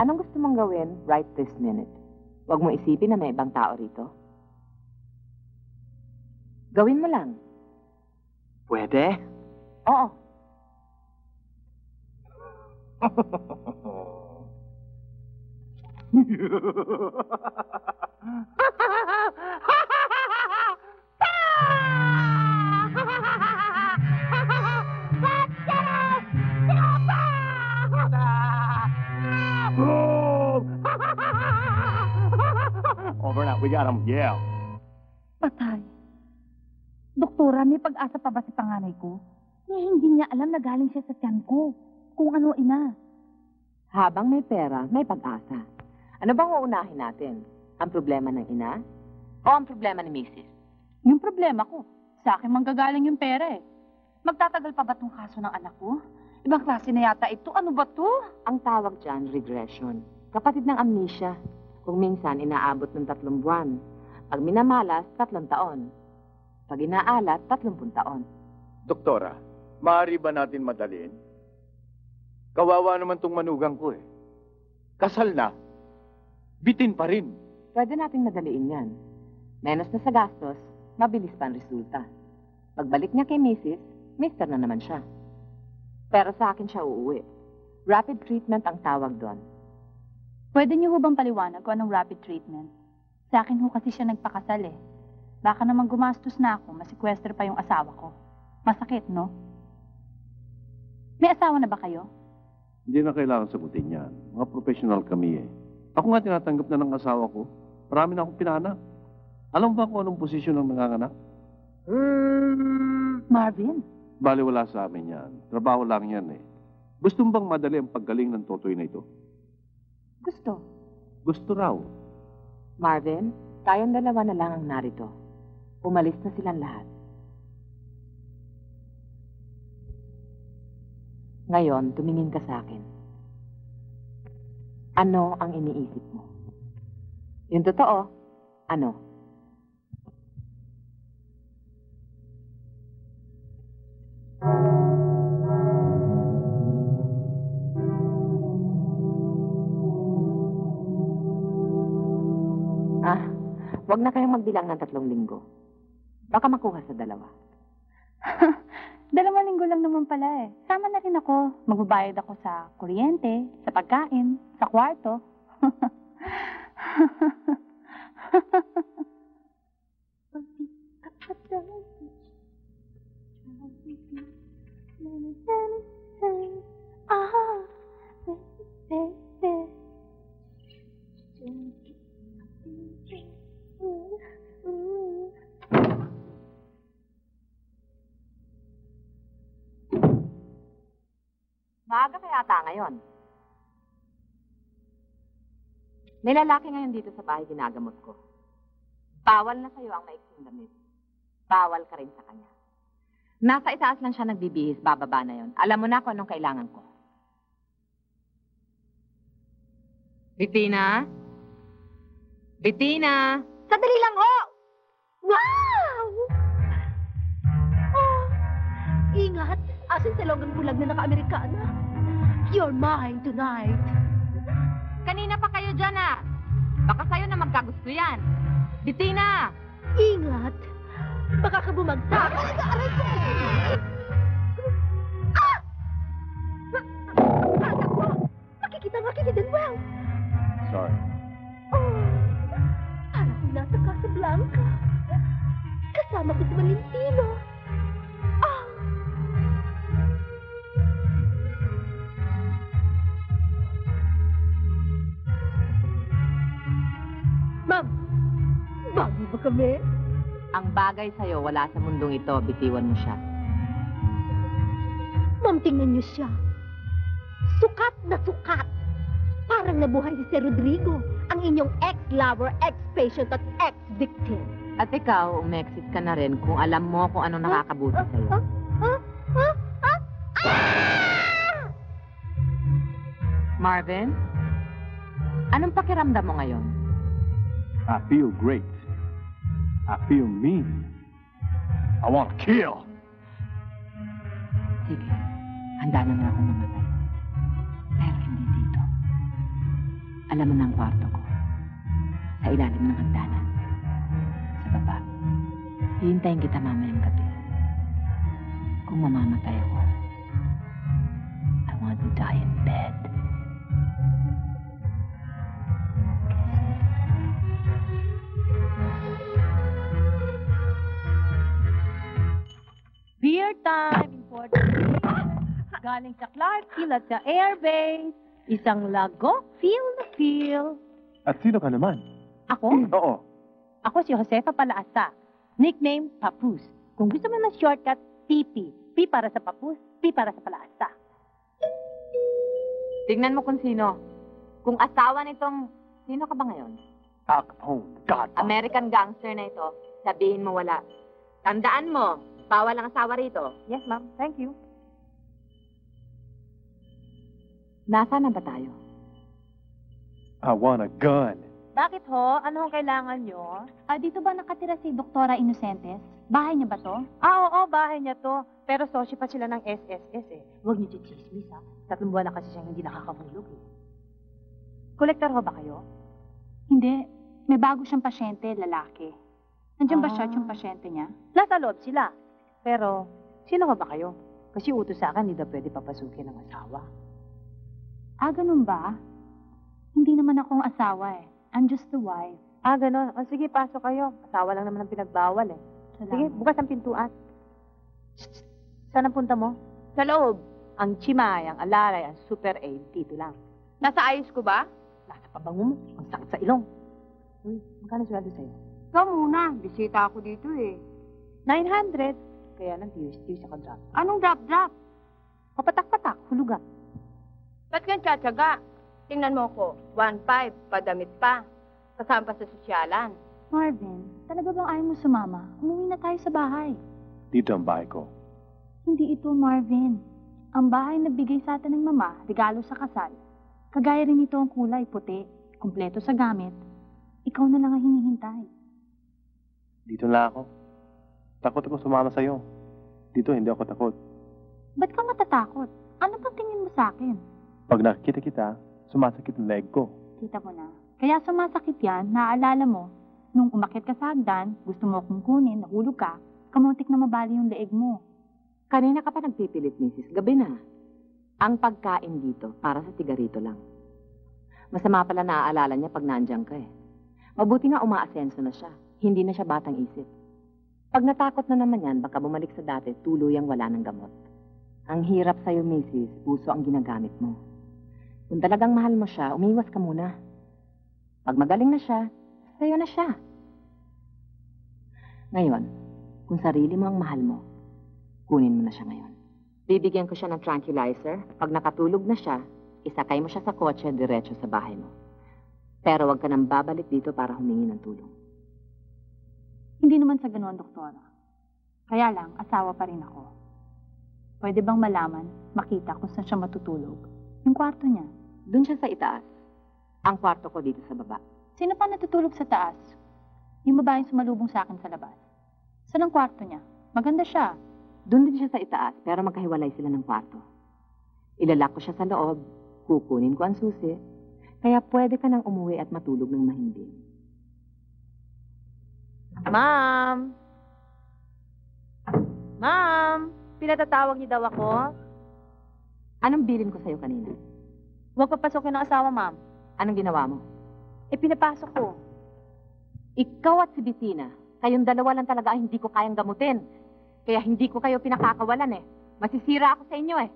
Anong gusto mong gawin right this minute? Huwag mo isipin na may ibang tao rito. Gawin mo lang. Pwede? Oo. Over and out, we got him, yeah. Patay. Doktora, may pag-asa pa ba si panganay ko? May hindi niya alam na galing siya sa tiyan ko. Kung ano, ina. Habang may pera, may pag-asa. Ano bang uunahin natin? Ang problema ng ina? O ang problema ni Mrs.? Yung problema ko. Sa akin manggagaling yung pera eh. Magtatagal pa ba itong kaso ng anak ko? Ibang klase na yata ito. Ano ba to? Ang tawag dyan, regression. Kapatid ng amnesia. Kung minsan inaabot ng 3 buwan. Pag minamalas, 3 taon. Pag inaalat, 30 taon. Doktora, maaari ba natin madalin? Kawawa naman itong manugang ko eh. Kasal na. Bitin pa rin. Pwede nating madaliin yan. Menos na sa gastos, mabilis pa ang resulta. Pagbalik niya kay Mrs., mister na naman siya. Pero sa akin siya uuwi. Rapid treatment ang tawag doon. Pwede niyo ho bang paliwanag kung anong rapid treatment? Sa akin ho kasi siya nagpakasal eh. Baka naman gumastos na ako, masikwester pa yung asawa ko. Masakit, no? May asawa na ba kayo? Hindi na kailangan sagutin yan. Mga professional kami eh. Ako nga tinatanggap na ng asawa ko. Marami na akong pinaanak. Alam ba kung anong posisyon ng nanganganak? Marvin? Baliwala sa amin yan. Trabaho lang yan eh. Gusto mo bang madali ang paggaling ng totoy na ito? Gusto. Gusto raw. Marvin, tayong dalawa na lang ang narito. Umalis na silang lahat. Ngayon, tumingin ka sa akin. Ano ang iniisip mo? Yung totoo, ano? Ah, wag na kayong magbilang ng 3 linggo. Baka makuha sa 2. 2 linggo lang naman pala eh. Sama na rin ako. Magbabayad ako sa kuryente, sa pagkain, sa kwarto. Maaga pa yata ngayon. May lalaki ngayon dito sa bahay ginagamot ko. Bawal na sa'yo ang maiksing damit. Bawal ka rin sa kanya. Nasa itaas lang siya nagbibihis, bababa na yon. Alam mo na kung anong kailangan ko. Bettina? Bettina? Sandali lang ho! Wow! Oh, ingat! Asin sa loob ng bulag na naka-Amerikana. You're mine tonight. Kanina pa kayo dyan ah. Baka sa'yo na magkagusto yan. Bettina! Ingat! Baka ka bumagsak. Aray ko! Ah! Anak ko! Makikita din well. Sorry. Oh! Anak ko nasa Casablanca. Kasama ko si Valentino. Ma'am, bagay ba kami? Ang bagay sa'yo, wala sa mundong ito. Bitiwan mo siya. Ma'am, tingnan niyo siya. Sukat na sukat. Parang nabuhay si Sir Rodrigo, ang inyong ex-lover, ex-patient at ex-victim. At ikaw, umexit ka na rin kung alam mo kung ano nakakabuti sa'yo. Marvin, anong pakiramdam mo ngayon? I feel great. I feel mean. I want to kill. Sige, handa na nga akong mamatay. Pero hindi dito. Alam mo na ang kwarto ko. Sa ilalim ng hagdanan. Sa baba. Hihintayin kita mamayang gabi. Kung mamamatay ako, I want to die in bed. Beer time, important. Galing sa Clark Hill at sa airbase. Isang lago, feel na feel. At sino ka naman? Ako? Oo. Ako si Josefa Palaasa. Nickname, Papus. Kung gusto mo ng shortcut, Pipi. P para sa Papus, P para sa Palaasa. Tignan mo kung sino. Kung asawa nitong... Sino ka ba ngayon? American gangster na ito. Sabihin mo wala. Tandaan mo. Bawal ang asawa rito. Yes, ma'am. Thank you. Nasaan na ba tayo? I want a gun. Bakit ho? Ano ang kailangan nyo? Dito ba nakatira si Doktora Inocentes? Bahay niya ba to? Oo, bahay niya to. Pero sosyo pa sila ng SSS eh. Huwag niyo chichismis ha. 3 buwan na kasi siyang hindi nakakahulog eh. Kolektor ho ba kayo? Hindi. May bago siyang pasyente, lalaki. Nandiyan ba siya at yung pasyente niya? Nasa loob sila. Pero, sino ka ba kayo? Kasi utos sa akin, hindi daw pwede papasukin ang asawa. Ganun ba? Hindi naman akong asawa eh. I'm just the wife. Ganun. O sige, pasok kayo. Asawa lang naman ang pinagbawal eh. Salamat. Sige, bukas ang pintuan. Saan ang punta mo? Sa loob. Ang Chimay, ang Alalay, ang Super Aid, dito lang. Nasa ayos ko ba? Nasa pabango mo. Ang sakit sa ilong. Uy, magkano sweldo sa'yo? Ikaw muna. Bisita ako dito eh. 900. Kaya lang tiwis-tiwis ako drop. Anong drop-drop? Kapatak-patak, hulugan. Ba't kang tsatsaga? Tingnan mo ko. 1,500, padamit pa. Kasama pa sa sosyalan. Marvin, talaga bang ayaw mo sumama? Umuwi na tayo sa bahay. Dito ang bahay ko. Hindi ito, Marvin. Ang bahay na bigay sa atin ng mama, regalo sa kasal. Kagaya rin ito ang kulay, puti, kumpleto sa gamit. Ikaw na lang ang hinihintay. Dito na ako. Takot ako sumama sa'yo. Dito hindi ako takot. Ba't ka matatakot? Ano bang tingin mo sa akin? Pag nakikita kita, sumasakit ang leg ko. Kita mo na. Kaya sumasakit yan, naaalala mo. Nung umakit ka sa hagdan, gusto mo akong kunin, nahulog ka, kamuntik na mabali yung leeg mo. Kanina ka pa nagpipilit, misis. Gabi na. Ang pagkain dito, para sa tigarito lang. Masama pala naaalala niya pag nandiyan ka eh. Mabuti nga umaasenso na siya. Hindi na siya batang isip. Pag natakot na naman yan, baka bumalik sa dati, tuluyang wala ng gamot. Ang hirap sa'yo, misis, puso ang ginagamit mo. Kung talagang mahal mo siya, umiwas ka muna. Pag magaling na siya, sa'yo na siya. Ngayon, kung sarili mo ang mahal mo, kunin mo na siya ngayon. Bibigyan ko siya ng tranquilizer. Pag nakatulog na siya, isakay mo siya sa kotse diretso sa bahay mo. Pero huwag ka nang babalik dito para humingi ng tulong. Hindi naman sa ganoon, doktora. Kaya lang, asawa pa rin ako. Pwede bang malaman, makita kung saan siya matutulog? Yung kwarto niya. Doon siya sa itaas. Ang kwarto ko dito sa baba. Sino pa natutulog sa taas? Yung babaeng sumalubong sa akin sa labas. Saan ang kwarto niya? Maganda siya. Doon din siya sa itaas, pero magkahiwalay sila ng kwarto. Ilalak ko siya sa loob, kukunin ko ang susi, kaya pwede ka nang umuwi at matulog ng mahimbing. Ma'am! Ma'am! Pinatatawag niyo daw ako? Anong bilin ko sa'yo kanina? Huwag papasokin ng asawa, ma'am. Anong ginawa mo? Eh, pinapasok ko. Ikaw at si Bettina, kayong dalawa lang talaga ay hindi ko kayang gamutin. Kaya hindi ko kayo pinakakawalan eh. Masisira ako sa inyo eh.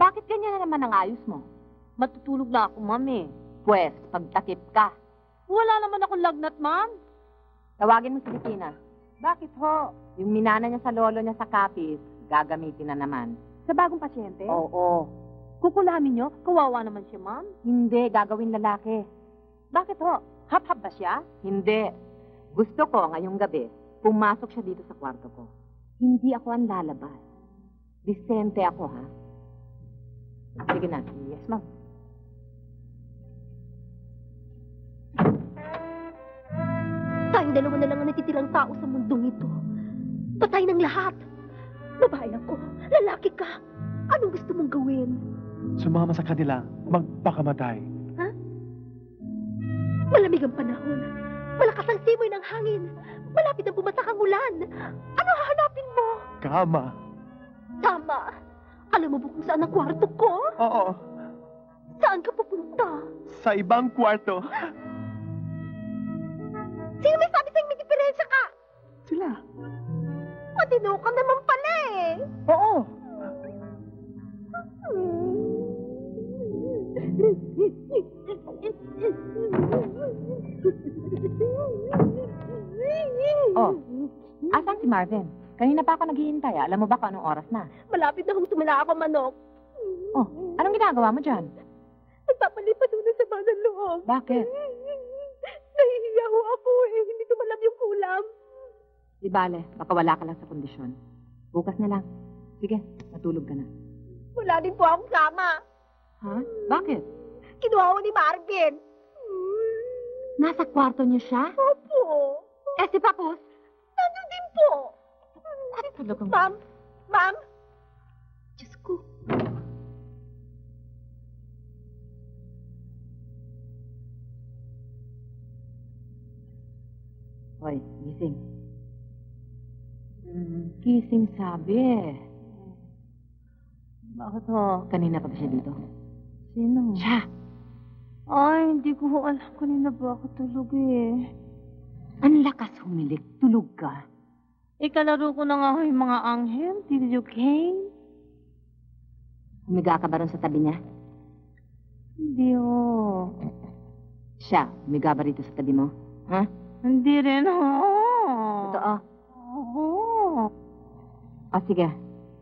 Bakit ganyan na naman ang ayos mo? Matutulog lang ako, ma'am eh. Pwes, pagtakip ka. Wala naman akong lagnat, ma'am. Tawagin mo si Bettina. Bakit ho? Yung minana niya sa lolo niya sa kapis, gagamitin na naman. Sa bagong pasyente? Oo. Kukulamin niyo? Kawawa naman siya, ma'am. Hindi, gagawin lalaki. Bakit ho? Hap-hap ba siya? Hindi. Gusto ko ngayong gabi, pumasok siya dito sa kwarto ko. Hindi ako ang lalabas. Disente ako, ha? Sige na. Yes, ma'am. Tayong dalawa na lang ang natitirang tao sa mundong ito. Patay ng lahat. Babae ako, lalaki ka. Anong gusto mong gawin? Sumama sa kanila, magpakamatay. Ha? Malamig ang panahon. Malakas ang simoy ng hangin. Malapit na bumasa ang ulan. Ano hahanapin mo? Kama. Tama. Alam mo ba kung saan ang kwarto ko? Oo. Saan ka pupunta? Sa ibang kwarto. Sino may sabi sa'yo may diferensya ka? Sila. Matino ka naman pala eh. Oo. Oh, asan si Marvin? Kanina pa ako naghihintay. Alam mo ba kung anong oras na? Malapit na humtumila ako, manok. Oh, anong ginagawa mo dyan? Nagpapalipat ko na sa banang loob. Bakit? Nahihiya ho ako eh. Hindi tumalab yung kulam. Di bale, baka wala ka lang sa kondisyon. Bukas na lang. Sige, natulog ka na. Wala din po akong sama. Ha? Bakit? Kinuha ko ni Marvin. Nasa kwarto niyo siya? Opo. Eh, si Papus? Nandun din po. At talagang... Ma'am! Ma'am! Diyos ko. Hoy, gising. Gising sabi eh. Bakit ho? Kanina pa ba siya dito? Sino? Siya! Ay, hindi ko alam kanina ba ako tulog eh. Ang lakas humilik. Tulog ka. Ikalaro ko na nga yung mga anghel. Did you came? Humiga ka ba rin sa tabi niya? Hindi ho. Siya, humiga ba rito sa tabi mo? Ha? Hindi rin ho. Totoo? Oo. O sige,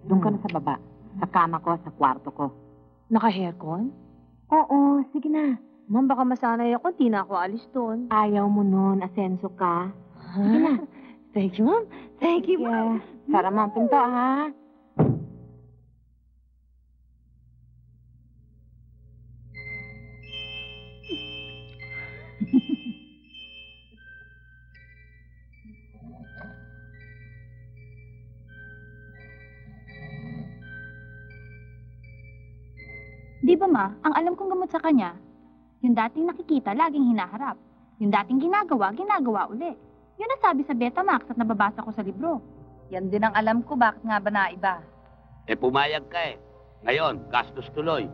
doon ka na sa baba. Sa kama ko, sa kwarto ko. Naka-haircon? Oo, sige na. Ma'am, baka masanay ako. Di na ako alis doon. Ayaw mo nun. Asenso ka. Sige na. Thank you, ma'am. Thank you, ma'am. Sara, ma'am. Pinto, ha? Di ba, ma? Ang alam kong gamot sa kanya, yung dating nakikita, laging hinaharap. Yung dating ginagawa, ginagawa uli. Yun ang sabi sa Betamax at nababasa ko sa libro. Yan din ang alam ko, bakit nga ba naiba? Eh, pumayag ka eh. Ngayon, gastos tuloy.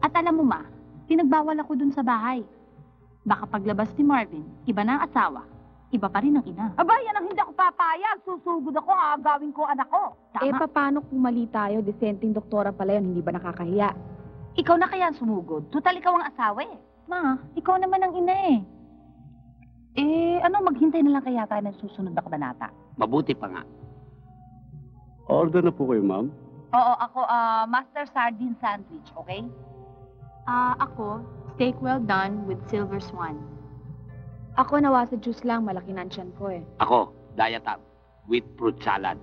At alam mo, ma, pinagbawal ako dun sa bahay. Baka paglabas ni Marvin, iba na ang asawa, iba pa rin ang ina. Aba, yan ang hindi ako papayag. Susugod ako, aagawin ko anak ko. Tama. Eh, paano kung mali tayo? Disenteng doktora pala yun, hindi ba nakakahiya? Ikaw na kaya ang sumugod. Tutal, ikaw ang asawa eh. Ma, ikaw naman ang ina eh. Eh, ano, maghintay na lang kaya tayo ng susunod na kabanata? Mabuti pa nga. Order na po kayo, ma'am. Oo, ako, master sardine sandwich, okay? Ako, steak well done with silver swan. Ako, nawa sa juice lang, malaki na ang tiyan ko eh. Ako, diet up with fruit salad.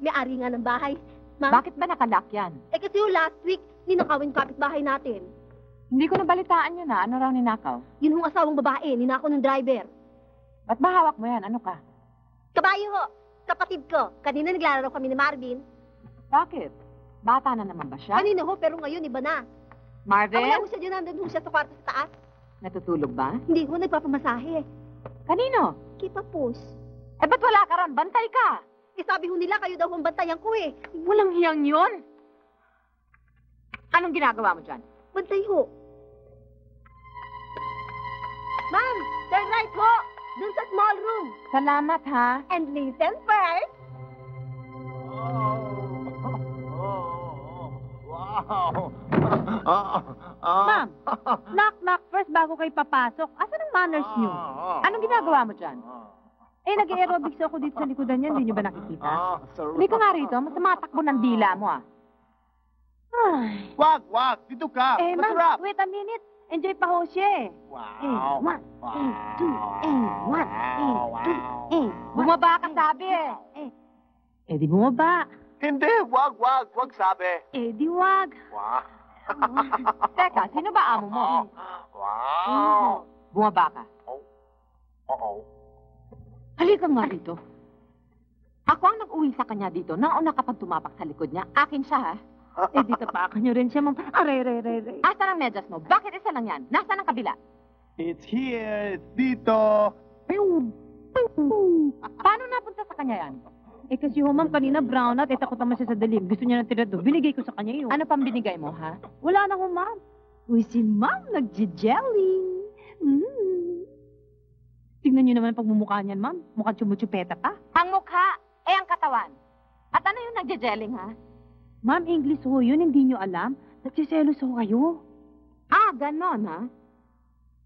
May-ari nga ng bahay. Ma? Bakit ba nakalock yan? Eh kasi yung last week, ninakawin kapitbahay natin. Hindi ko nabalitaan yun na. Ano raw ninakaw? Yun yung asawang babae. Ninakaw ng driver. Ba't ba hawak mo yan? Ano ka? Kabayo ho. Kapatid ko. Kanina naglalaro kami ni Marvin. Bakit? Bata na naman ba siya? Kanina ho, pero ngayon iba na. Marvin? Ako na ho siya dyan. Nandun ho siya sa kwarto sa taas. Natutulog ba? Hindi ho. Nagpapamasahe. Kanino? Kipapus. Eh ba't wala ka ron? Bantay ka! Eh, sabi ho nila, kayo daw ang bantayan ko eh. Walang hiyang yun. Anong ginagawa mo dyan? Bantay ho. Ma'am, turn right ho. Dun sa small room. Salamat ha. And listen first. Wow. Ma'am, knock-knock first bago kayo papasok. Asan ang manners niyo? Anong ginagawa mo dyan? Eh, nag-aerobics ako dito sa likodan niya. Hindi niyo ba nakikita? Hindi ka nga rito. Masama takbo ng dila mo, ah. Ay. Wag, wag. Dito ka. Eh, ma'am, wait a minute. Enjoy pa ho siya, eh. Wow. 8, 2, 8, 1, 8, 2, 8, 1. Bumaba ka sabi, eh. Eh, di bumaba. Hindi. Wag, wag. Wag sabi. Eh, di wag. Wow. Teka, sino ba amo mo? Wow. Bumaba ka. Oo. Halika nga rito. Ako ang nag-uwi sa kanya dito. Nauna kapag tumapak sa likod niya, akin siya ha. Eh dito pa ako niyo rin siya mong... Aray. Asan ang medyas mo? Bakit isa lang yan? Nasaan ang kabila? It's here. It's dito. Paano napunta sa kanya yan? Eh kasi humang kanina brown out. Eh takot naman siya sa dalim. Gusto niya na tirado. Binigay ko sa kanya yun. Ano pang binigay mo ha? Wala na humam. Uy si ma'am nagji-jelly. Tingnan niyo naman ang pagmumukha niyan, ma'am. Mukhang tsumutsupeta pa. Ang mukha, eh ang katawan. At ano yung nagje-jelling, ha? Ma'am, English ho yun. Hindi niyo alam. Nagsiselos ho kayo. Ah, ganon, ha?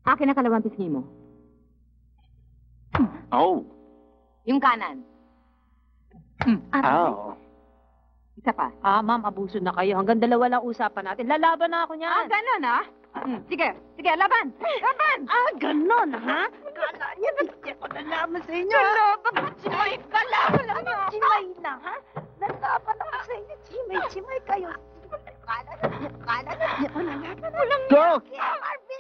Akin na kalawang pisngi mo. Oh. Yung kanan. Oh. Isa pa. Ah, ma'am, abuso na kayo. Hanggang dalawa lang usapan natin. Lalaban na ako niyan. Ah, ganon, ha? Sige, laban! Ah, ganon, ha? Kala niya, nagsiya ko nalaman sa inyo, ha? Lalaban ko, chimay ka lang! Wala ko, chimay na, ha? Nalaban ako sa inyo, chimay kayo. Kala na, walang niya. Girls!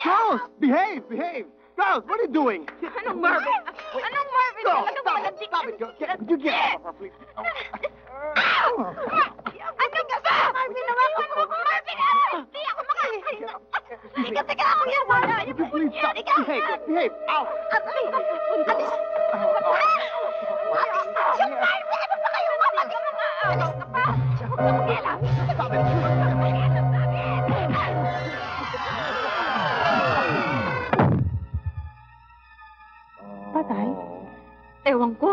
Girls! Behave! Girls, what are you doing? Anong Marvin? Anong walang chika? Stop it, girls. Could you get off her, please? Anong ba? Marvin, hindi ako makakainan. Tiga-tiga ako yan! Wala! Please, stop! Behave! Ow! Alis! Alis! Yung Marvin! Ano ba kayo? Alis ka pa! Stop it! Patay? Ewan ko.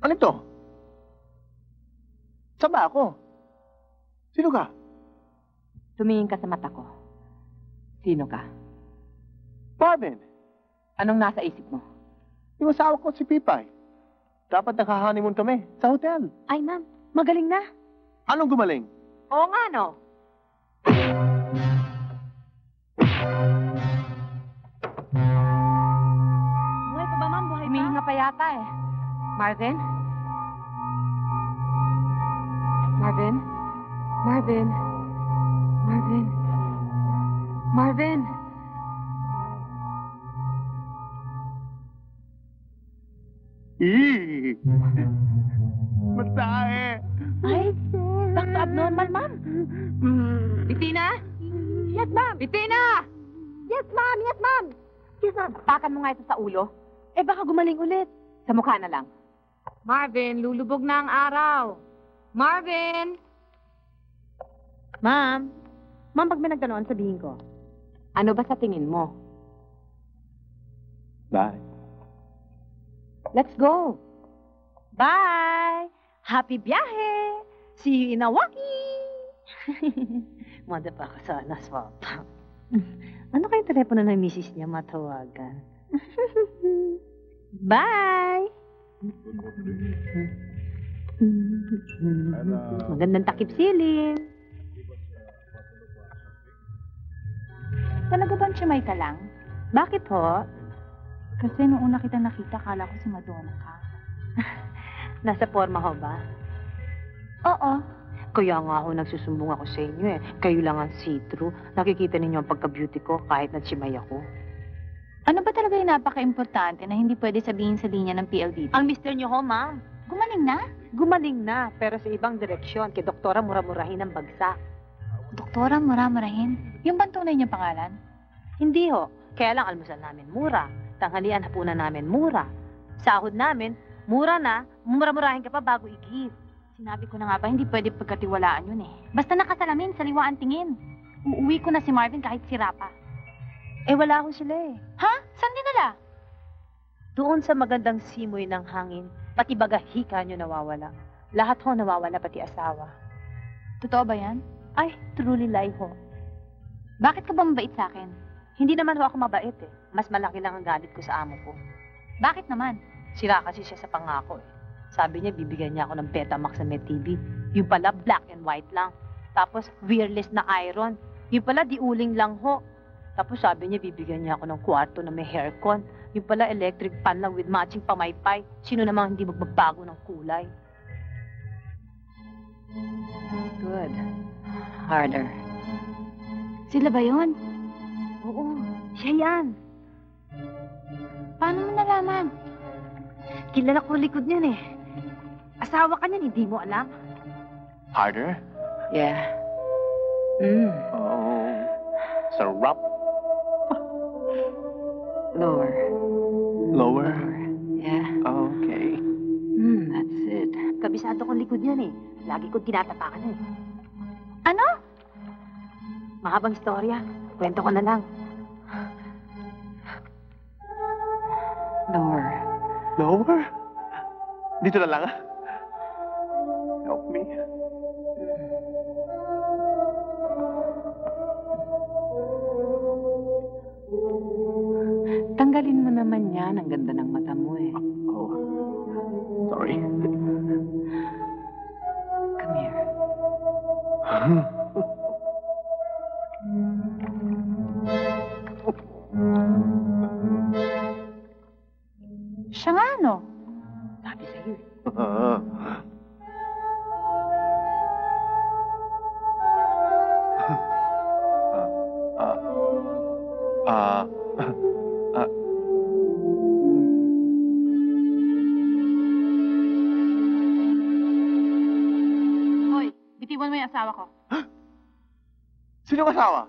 Ano ito? Saan ba ako? Sino ka? Tumingin ka sa mata ko. Sino ka? Marvin! Anong nasa isip mo? Yung asawa ko si Pipay. Dapat nakahanimon kami sa hotel. Ay, ma'am. Magaling na. Anong gumaling? Oo nga, no. Buhay pa ba, ma'am? Buhay pa? Humihinga pa yata eh. Marvin. Eee! Masahe! Ay, back to abnormal, ma'am. Bettina? Yes, ma'am. Bettina! Yes, ma'am. Tapakan mo nga ito sa ulo. Eh, baka gumaling ulit. Sa mukha na lang. Marvin, lulubog na ang araw. Marvin! Ma'am, pag may nagtanong, sabihin ko. Ano ba sa tingin mo? Bye. Let's go. Bye! Happy biyahe! See you in Awaki! Mada pa ako sa naswap. Ano kayong telepono ng misis niya matawagan? Bye! Magandang takip-siling. Talaga bang siyamay ka lang? Bakit ho? Kasi nung una kita nakita, kala ko si Madonna ka. Nasa forma ho ba? Oo. Kaya nga ho, nagsusumbong ako sa inyo eh. Kayo lang ang see-through. Nakikita ninyo ang pagka-beauty ko kahit nagsimay ako. Ano ba talaga yung napaka-importante na hindi pwede sabihin sa linya ng PLDT? Ang mister niyo ho, ma'am. Gumaling na? Gumaling na, pero sa ibang direksyon. Kay Doktora Muramurahin ang bagsak. Doktora Muramurahin? Yung bang tunay niyang pangalan? Hindi ho. Kaya lang almusal namin mura. Tanghalian hapunan namin mura. Sahod namin, mura na. Muramurahin ka pa bago i-give. Sinabi ko na nga ba, hindi pwede pagkatiwalaan yun eh. Basta nakasalamin, saliwa ang tingin. Uuwi ko na si Marvin kahit sira pa. Eh, wala ko sila eh. Ha? Saan dinala? Doon sa magandang simoy ng hangin, pati bagahika nyo nawawala. Lahat ho nawawala, pati asawa. Totoo ba yan? Ay, truly lie ho. Bakit ka ba mabait sa akin? Hindi naman ho ako mabait eh. Mas malaki lang ang galit ko sa amo ko. Bakit naman? Sira kasi siya sa pangako eh. Sabi niya, bibigyan niya ako ng Betamax sa MetTV. Yung pala, black and white lang. Tapos, wireless na iron. Yung pala, diuling lang ho. Tapos sabi niya, bibigyan niya ako ng kwarto na may haircon. Yung pala, electric pan lang with matching pamaypay. Sino namang hindi magbabago ng kulay? Good. Harder. Sila ba yun? Oo, siya yan. Paano mo nalaman? Kilala ko likod niyan eh. Asawa ka niyan, hindi mo alam? Harder? Yeah. Mm. Oh, sarap. Lower. Lower? Lower. Yeah. Okay. Hmm, that's it. Kabisado kong likod niyan eh. Lagi kong tinatapakan eh. Ano? Mahabang istorya. Kwento ko na lang. Lower. Lower? Dito na lang ah. Help me. Tanggalin mo naman yan. Ang ganda ng mata mo eh. Oh, sorry. Come here. Siya nga, no? Sabi sa'yo eh. Asawa ko. Sino ang asawa?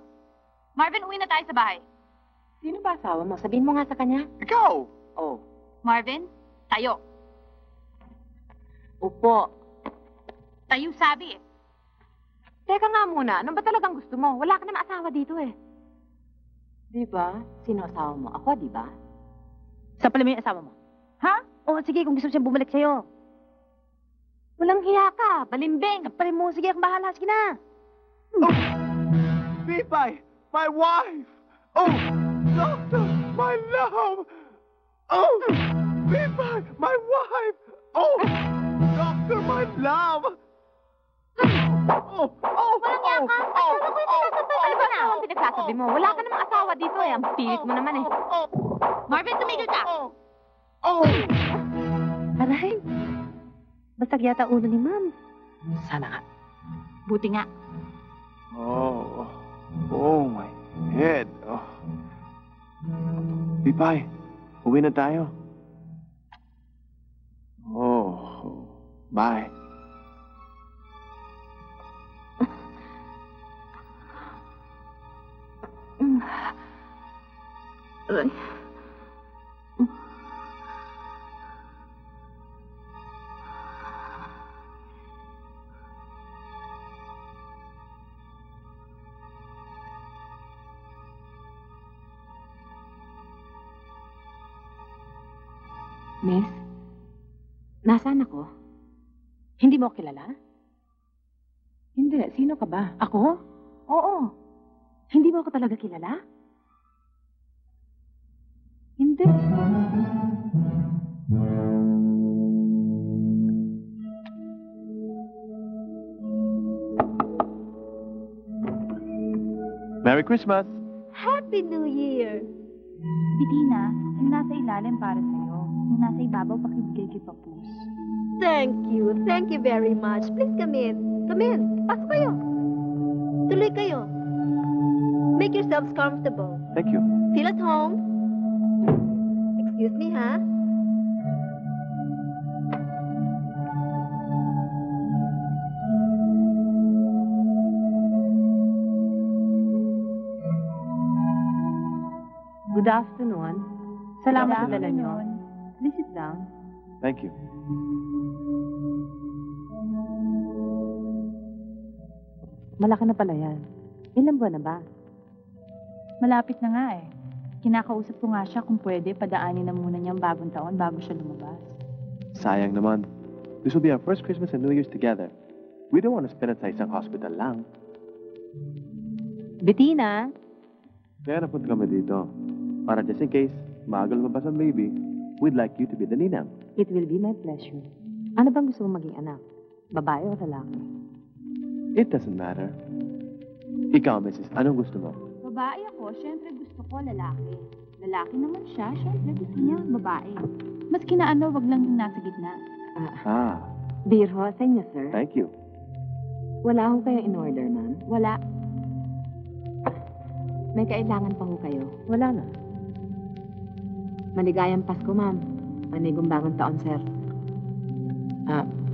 Marvin, uwi na tayo sa bahay. Sino ba asawa mo? Sabihin mo nga sa kanya. Ikaw! Oh. Marvin, tayo. Upo. Tayo sabi eh. Teka nga muna, ano ba talagang gusto mo? Wala ka naman asawa dito eh. Di ba? Sino asawa mo? Ako, di ba? Sa pala mo yung asawa mo? Ha? Oo, sige, kung gusto mo siya bumalik sa'yo. Walang hiya ka, balimbing, kapalin mo. Sige, akong bahala. Sige na. Oh, Pipay, my wife. Oh, doctor, my love. Oh, Pipay, my wife. Oh, doctor, my love. Oh, oh, walang hiya ka. Ay, ano ko yung pinagsasabi mo na? Ang pinagsasabi mo, wala ka namang asawa dito eh. Ang pilit mo naman eh. Marvin, tumigil ka. Oh. Aray. Basag yata ulo ni ma'am. Sana nga. Buti nga. Oh. Oh, my head. Oh. Pipay, uwi na tayo. Oh. Bye. Aray. Ness, nasaan ako? Hindi mo kilala? Hindi. Sino ka ba? Ako? Oo. Hindi mo ako talaga kilala? Hindi. Merry Christmas! Happy New Year! Bettina, yung nasa ilalim para sa'yo. Yung nasa ibabaw, pakibigay kay Papus. Thank you. Thank you very much. Please come in. Come in. Pasok kayo. Tuloy kayo. Make yourselves comfortable. Thank you. Feel at home. Excuse me, ha? Good afternoon. Salamat sa dala nyo. Please sit down. Thank you. Malaki na pala yan. Ilang buwan na ba? Malapit na nga eh. Kinakausap ko nga siya kung pwede padaanin na muna niyang bagong taon bago siya lumabas. Sayang naman. This will be our first Christmas and New Year's together. We don't want to spend it sa isang hospital lang. Bettina! Kaya napunta kami dito. Para just in case, maaga lumabas ang baby, we'd like you to be the ninang. It will be my pleasure. Ano bang gusto mong maging anak? Babae o lalaki? It doesn't matter. Ikaw, Mrs., anong gusto mo? Babae ako, syempre gusto ko lalaki. Lalaki naman siya, syempre gusto niya babae. Maski na ano, wag lang nasa gitna. Beer ho, sa inyo, sir. Thank you. Wala ho kayo in order, ma'am? Wala. May kailangan pa ho kayo? Wala na. Maligayang Pasko, ma'am. Manigong bagong taon, sir.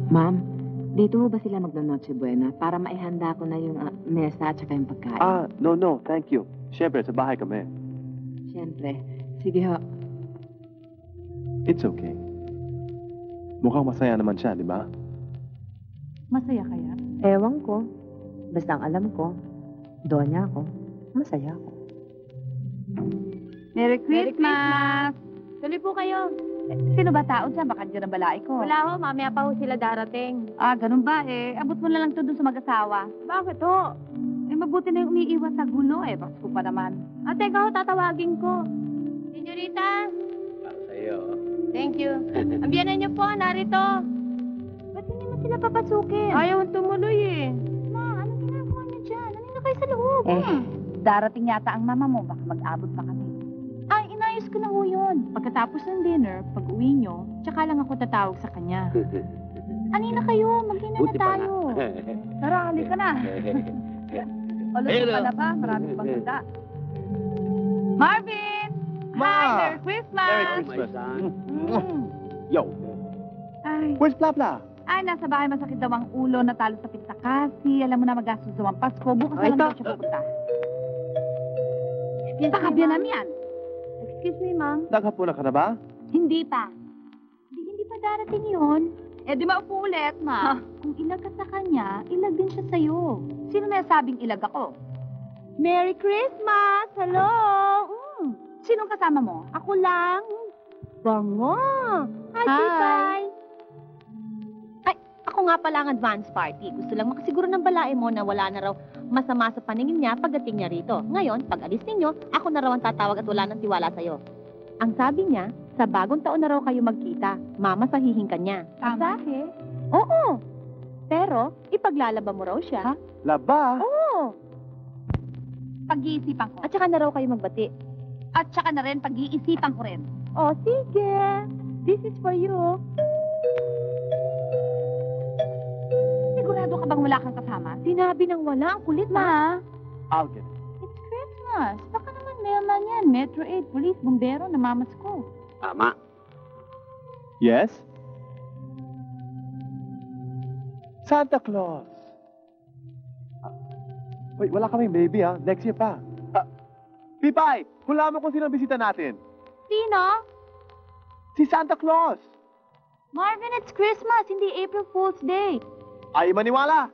Ma'am, dito ho ba sila magno-Noche Buena para maihanda ko na yung mesa at saka yung pagkain? No, no. Thank you. Siyempre, sa bahay kami. Siyempre. Sige ho. It's okay. Mukhang masaya naman siya, di ba? Masaya kaya? Ewan ko. Basta ang alam ko, donya ako, masaya ako. Merry Christmas! Tuloy po kayo. Sino ba tao dyan? Baka dyan ang balai ko. Wala ho, mamaya pa ho sila darating. Ganun ba eh? Abot mo na lang ito dun sa mag-asawa. Bakit ho? Eh, mabuti na yung umiiwas sa gulo eh. Pasko pa naman. Teka ho, tatawagin ko. Senyorita! Para sa'yo. Thank you. Ang biyanan niyo po, narito. Ba't hindi mo sila papasukin? Ayaw ang tumuloy eh. Ma, anong ginagawa niyo dyan? Nanino kayo sa loob? Darating yata ang mama mo. Baka mag-abot pa kami. Ay, inayos ko na ho yun. Pagkatapos ng dinner, pag-uwi nyo, tsaka lang ako tatawag sa kanya. Anina kayo, mag-ina na tayo. Tara, halika na. Ulo ko pala pa, maraming pangkita. Marvin! Ma! Hi, Merry Christmas! Merry Christmas, son. Yo! Ay. Where's Plapla? Ay, nasa bahay masakit daw ang ulo, natalo sa pizza kasi. Alam mo na mag-astos daw ang Pasko. Bukas na lang daw siya pupunta. Pakabyan namin yan. Excuse me, ma'am. Naghapon na ka na ba? Hindi pa. Hindi pa darating yun. Eh, di maupo ulit, ma'am. Kung ilag ka sa kanya, ilag din siya sa'yo. Sino may sabing ilag ako? Merry Christmas! Hello! Sinong kasama mo? Ako lang. Bango! Hi, Hi. Ay, ako nga pala ang advance party. Gusto lang makasiguro ng balae mo na wala na raw masama sa paningin niya pagdating niya rito. Ngayon, pag alis ninyo, ako na raw ang tatawag at wala nang tiwala sa'yo. Ang sabi niya, sa bagong taon na raw kayo magkita. Mama sa hihinkan niya. Tama? Asahe? Oo. Pero, ipaglalaba mo raw siya. Ha? Laba? Oo. Pag-iisipan ko. At saka na raw kayo magbati. At saka na rin, pag-iisipan ko rin. O, sige. This is for you. Sigurado ka bang wala kang kasama? Sinabi ng wala. Ang kulit, ma. I'll get it. It's Christmas. Baka naman mailman yan. Metro Aid, police, bumbero, namamasko. Tama. Yes? Santa Claus. Wait, wala kaming baby, ha? Next year pa. Pipay, kulaman kung sino ang bisita natin. Sino? Si Santa Claus. Marvin, it's Christmas. Hindi April Fool's Day. Ay, maniwala!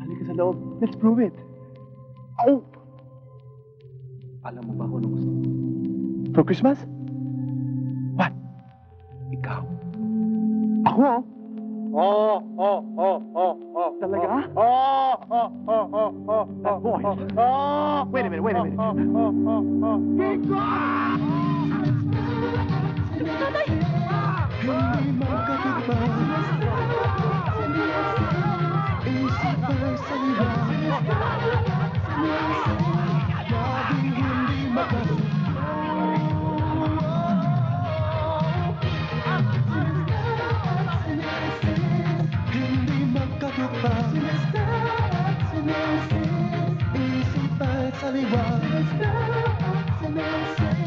Halika sa loob. Let's prove it. Oh! Alam mo ba kung ano gusto? For Christmas? What? Ikaw. Ako? Oh. Talaga? Oh. That voice. Wait a minute. Kiko! Tatay! Hindi magkakaba isip ay salita laging hindi magkakaba. Isip ay saliwa.